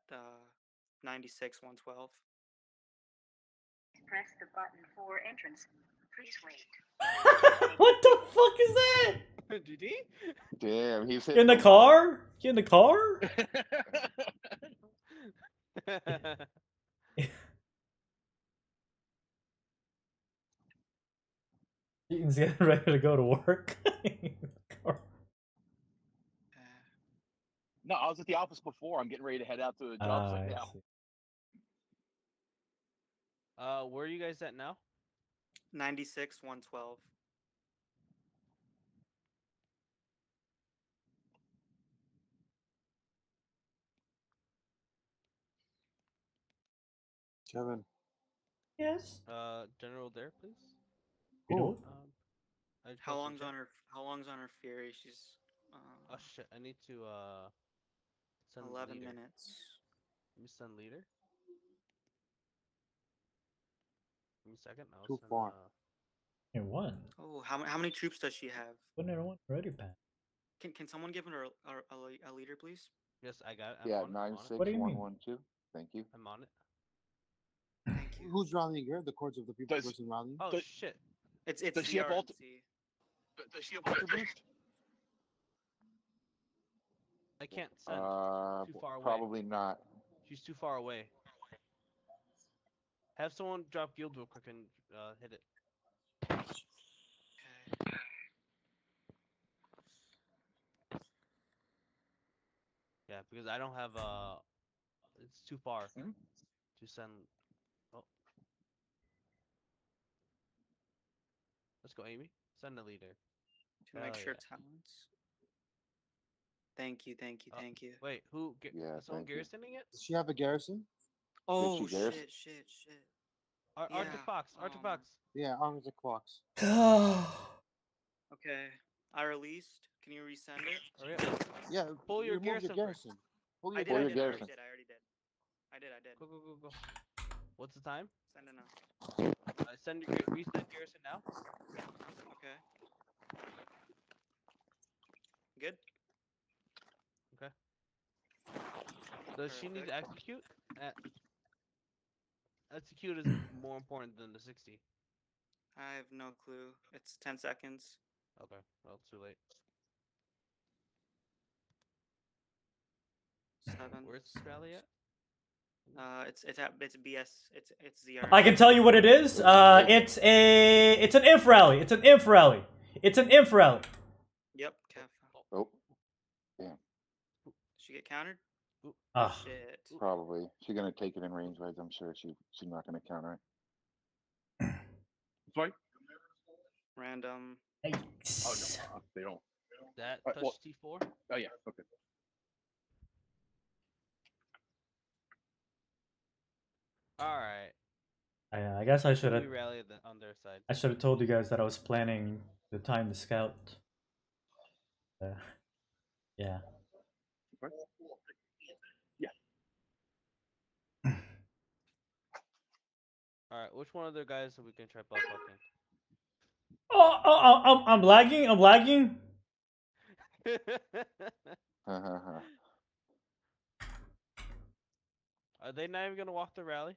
96 112. Press the button for entrance. Please wait. What the fuck is that? GD? Damn, he's in the car. You in the car? He's getting ready to go to work. No, I was at the office before. I'm getting ready to head out to a job site now. Where are you guys at now? 96 112. Kevin. Yes. General there, please. Cool. How long's on her Fury? She's. Oh shit! I need to. Send 11 leader. Minutes. Let me send leader. Give me a second. I'll send, far. One. Oh, how many troops does she have? One already, Pat. Can someone give her a leader, please? Yes, I got it. Yeah, 96 112. Thank you. I'm on it. Who's rallying here? The cords of the people person rallying. Oh shit! It's does she have alter? Does she have alter boost? I can't send. Too far away. Probably not. She's too far away. Have someone drop guild real quick and hit it. Okay. Yeah, because I don't have it's too far to send. Let's go, Amy. Send the leader. To make sure talents. Thank you. Wait, who? Yeah, is someone garrisoning it? Does she have a garrison? Oh, shit. Arctic Fox. Yeah, Arctic Fox. Okay, I released. Can you resend it? Yeah, pull your garrison. I already did. Go. What's the time? Send it now. Send your reset garrison now. Okay. Good. Okay. Does she need to execute? Execute is more important than the 60. I have no clue. It's 10 seconds. Okay. Well, it's too late. 7. Where's Australia at? It's BS. It's ZR. I can tell you what it is. It's an inf rally. Yep. Oh. Damn. She get countered. Oh. Shit. Probably. She's gonna take it in range ways. I'm sure she's not gonna counter it. Sorry. Random. Nice. Oh no, they don't. That touch T4. Oh yeah. Okay. All right. I guess I should have. We rallied on their side. I should have told you guys that I was planning the time to scout. Yeah. Yeah. All right. Which one of the guys that we can try buff buffing? Oh, I'm lagging. Are they not even gonna walk the rally?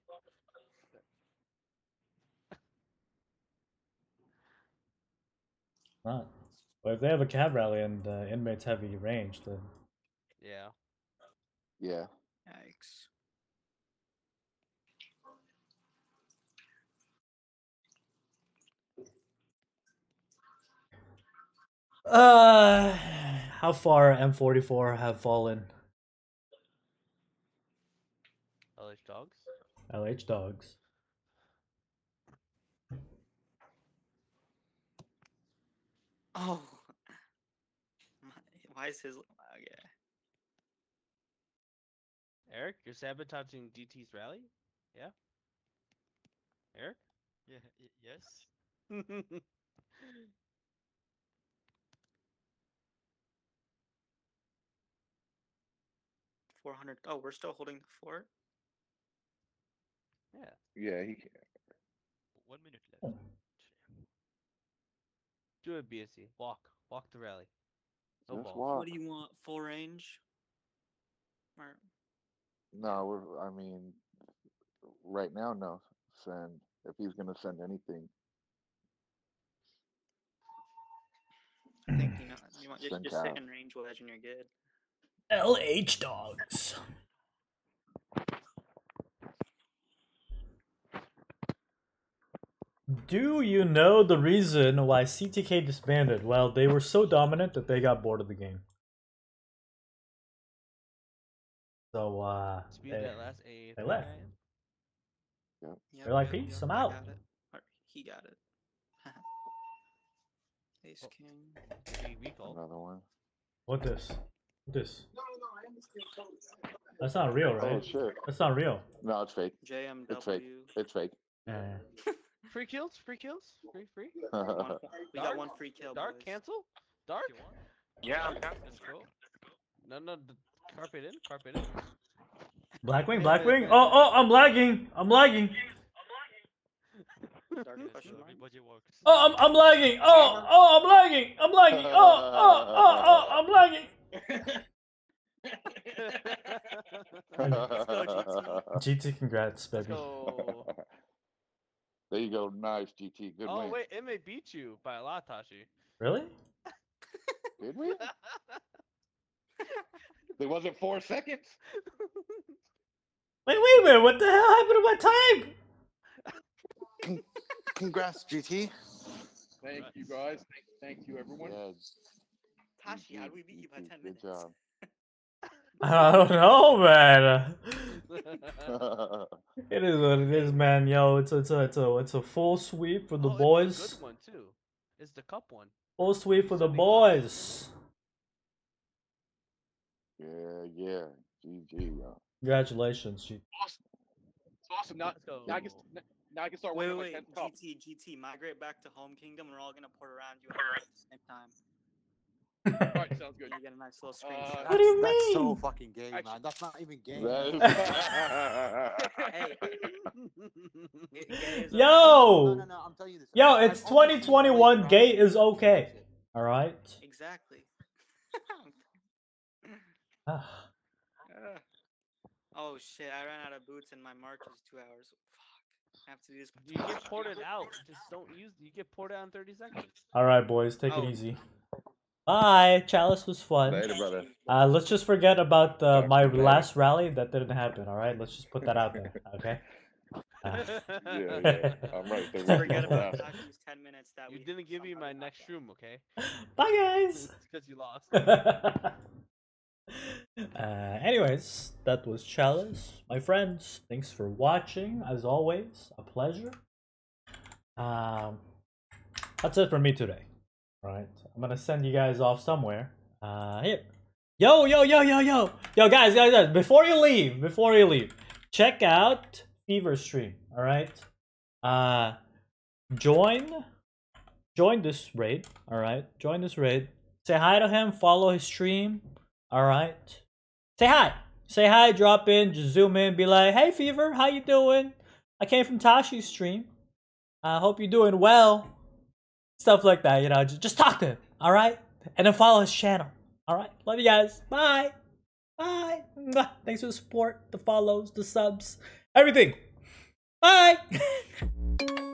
Not. Well, if they have a cab rally and inmates heavy range, then yeah. Yeah. Yikes. How far M44 have fallen? LH dogs. LH dogs. Oh, why is his? Oh, yeah. Eric, you're sabotaging DT's rally. Yeah. Eric. Yeah. Yes. $400. Oh, we're still holding the fort. Yeah. Yeah, he can. 1 minute left. Do it, BSC. Walk. Walk the rally. No walk. What do you want? Full range? Or... No, I mean, right now, no. Send. If he's going to send anything. I think, you know, you want, just sit in range wedge and you're good. LH dogs. Do you know the reason why CTK disbanded? Well, they were so dominant that they got bored of the game. So, they left. Yep. They're like, peace, I'm out. He got it. Ace King. Another one. What this? This. That's not real, right? Oh, sure. That's not real. No, it's fake. JMW. It's fake. It's fake. Yeah. Free kills? Free kills? Free? We got one free kill. Dark, boys. Cancel? Dark? Yeah, I'm counting. Cool. No, carpet in. Carpet in. Blackwing? Blackwing? Oh, I'm lagging. I'm lagging. Oh, I'm lagging. Oh, I'm lagging. I'm lagging. Oh, I'm lagging. GT, congrats, baby. Go. There you go, nice GT. Good win. Oh wait, it may beat you by a lot, Tashi. Really? Did we? It wasn't 4 seconds. Wait a minute! What the hell happened to my time? Congrats, GT. Thank you guys. Thank you, everyone. Yes. Tashi, how do we beat you by 10 minutes? Good job. I don't know, man. It is what it is, man. Yo, it's a full sweep for the boys. It's a good one too. It's the cup one. Full sweep for the boys. Yeah. GG, yo. Congratulations, GT. Awesome. It's awesome. Now I can start. Wait. GT, migrate back to Home Kingdom. We're all gonna port around you at the same time. Alright, sounds good. You get a nice little screenshot. What do you mean? That's so fucking gay, man. That's not even gay. Hey. Gay. Yo! No, I'm telling you this. Yo, it's 2021. Gay is okay. Alright? Exactly. Oh shit, I ran out of boots and my mark is 2 hours. Fuck. I have to do this. You get ported out. Just don't use. You get ported out in 30 seconds. Alright, boys. Take it easy. Bye. Chalice was fun. Later, brother. Let's just forget about my last rally. That didn't happen. All right. Let's just put that out there. Okay. Yeah, yeah. I'm right there. Forget about the 10 minutes that you didn't give me my next room. Okay. Bye, guys. Because you lost. Anyways, that was Chalice. My friends, thanks for watching. As always, a pleasure. That's it for me today. Right, I'm gonna send you guys off somewhere. Here. Yo, guys, before you leave, check out Fever Stream. All right. Join this raid. All right, join this raid. Say hi to him. Follow his stream. All right. Say hi. Drop in. Just zoom in. Be like, hey, Fever, how you doing? I came from Tashi's stream. I hope you're doing well. Stuff like that, you know. Just talk to him. All right. And then follow his channel. All right. Love you guys. Bye. Bye. Thanks for the support, the follows, the subs, everything. Bye.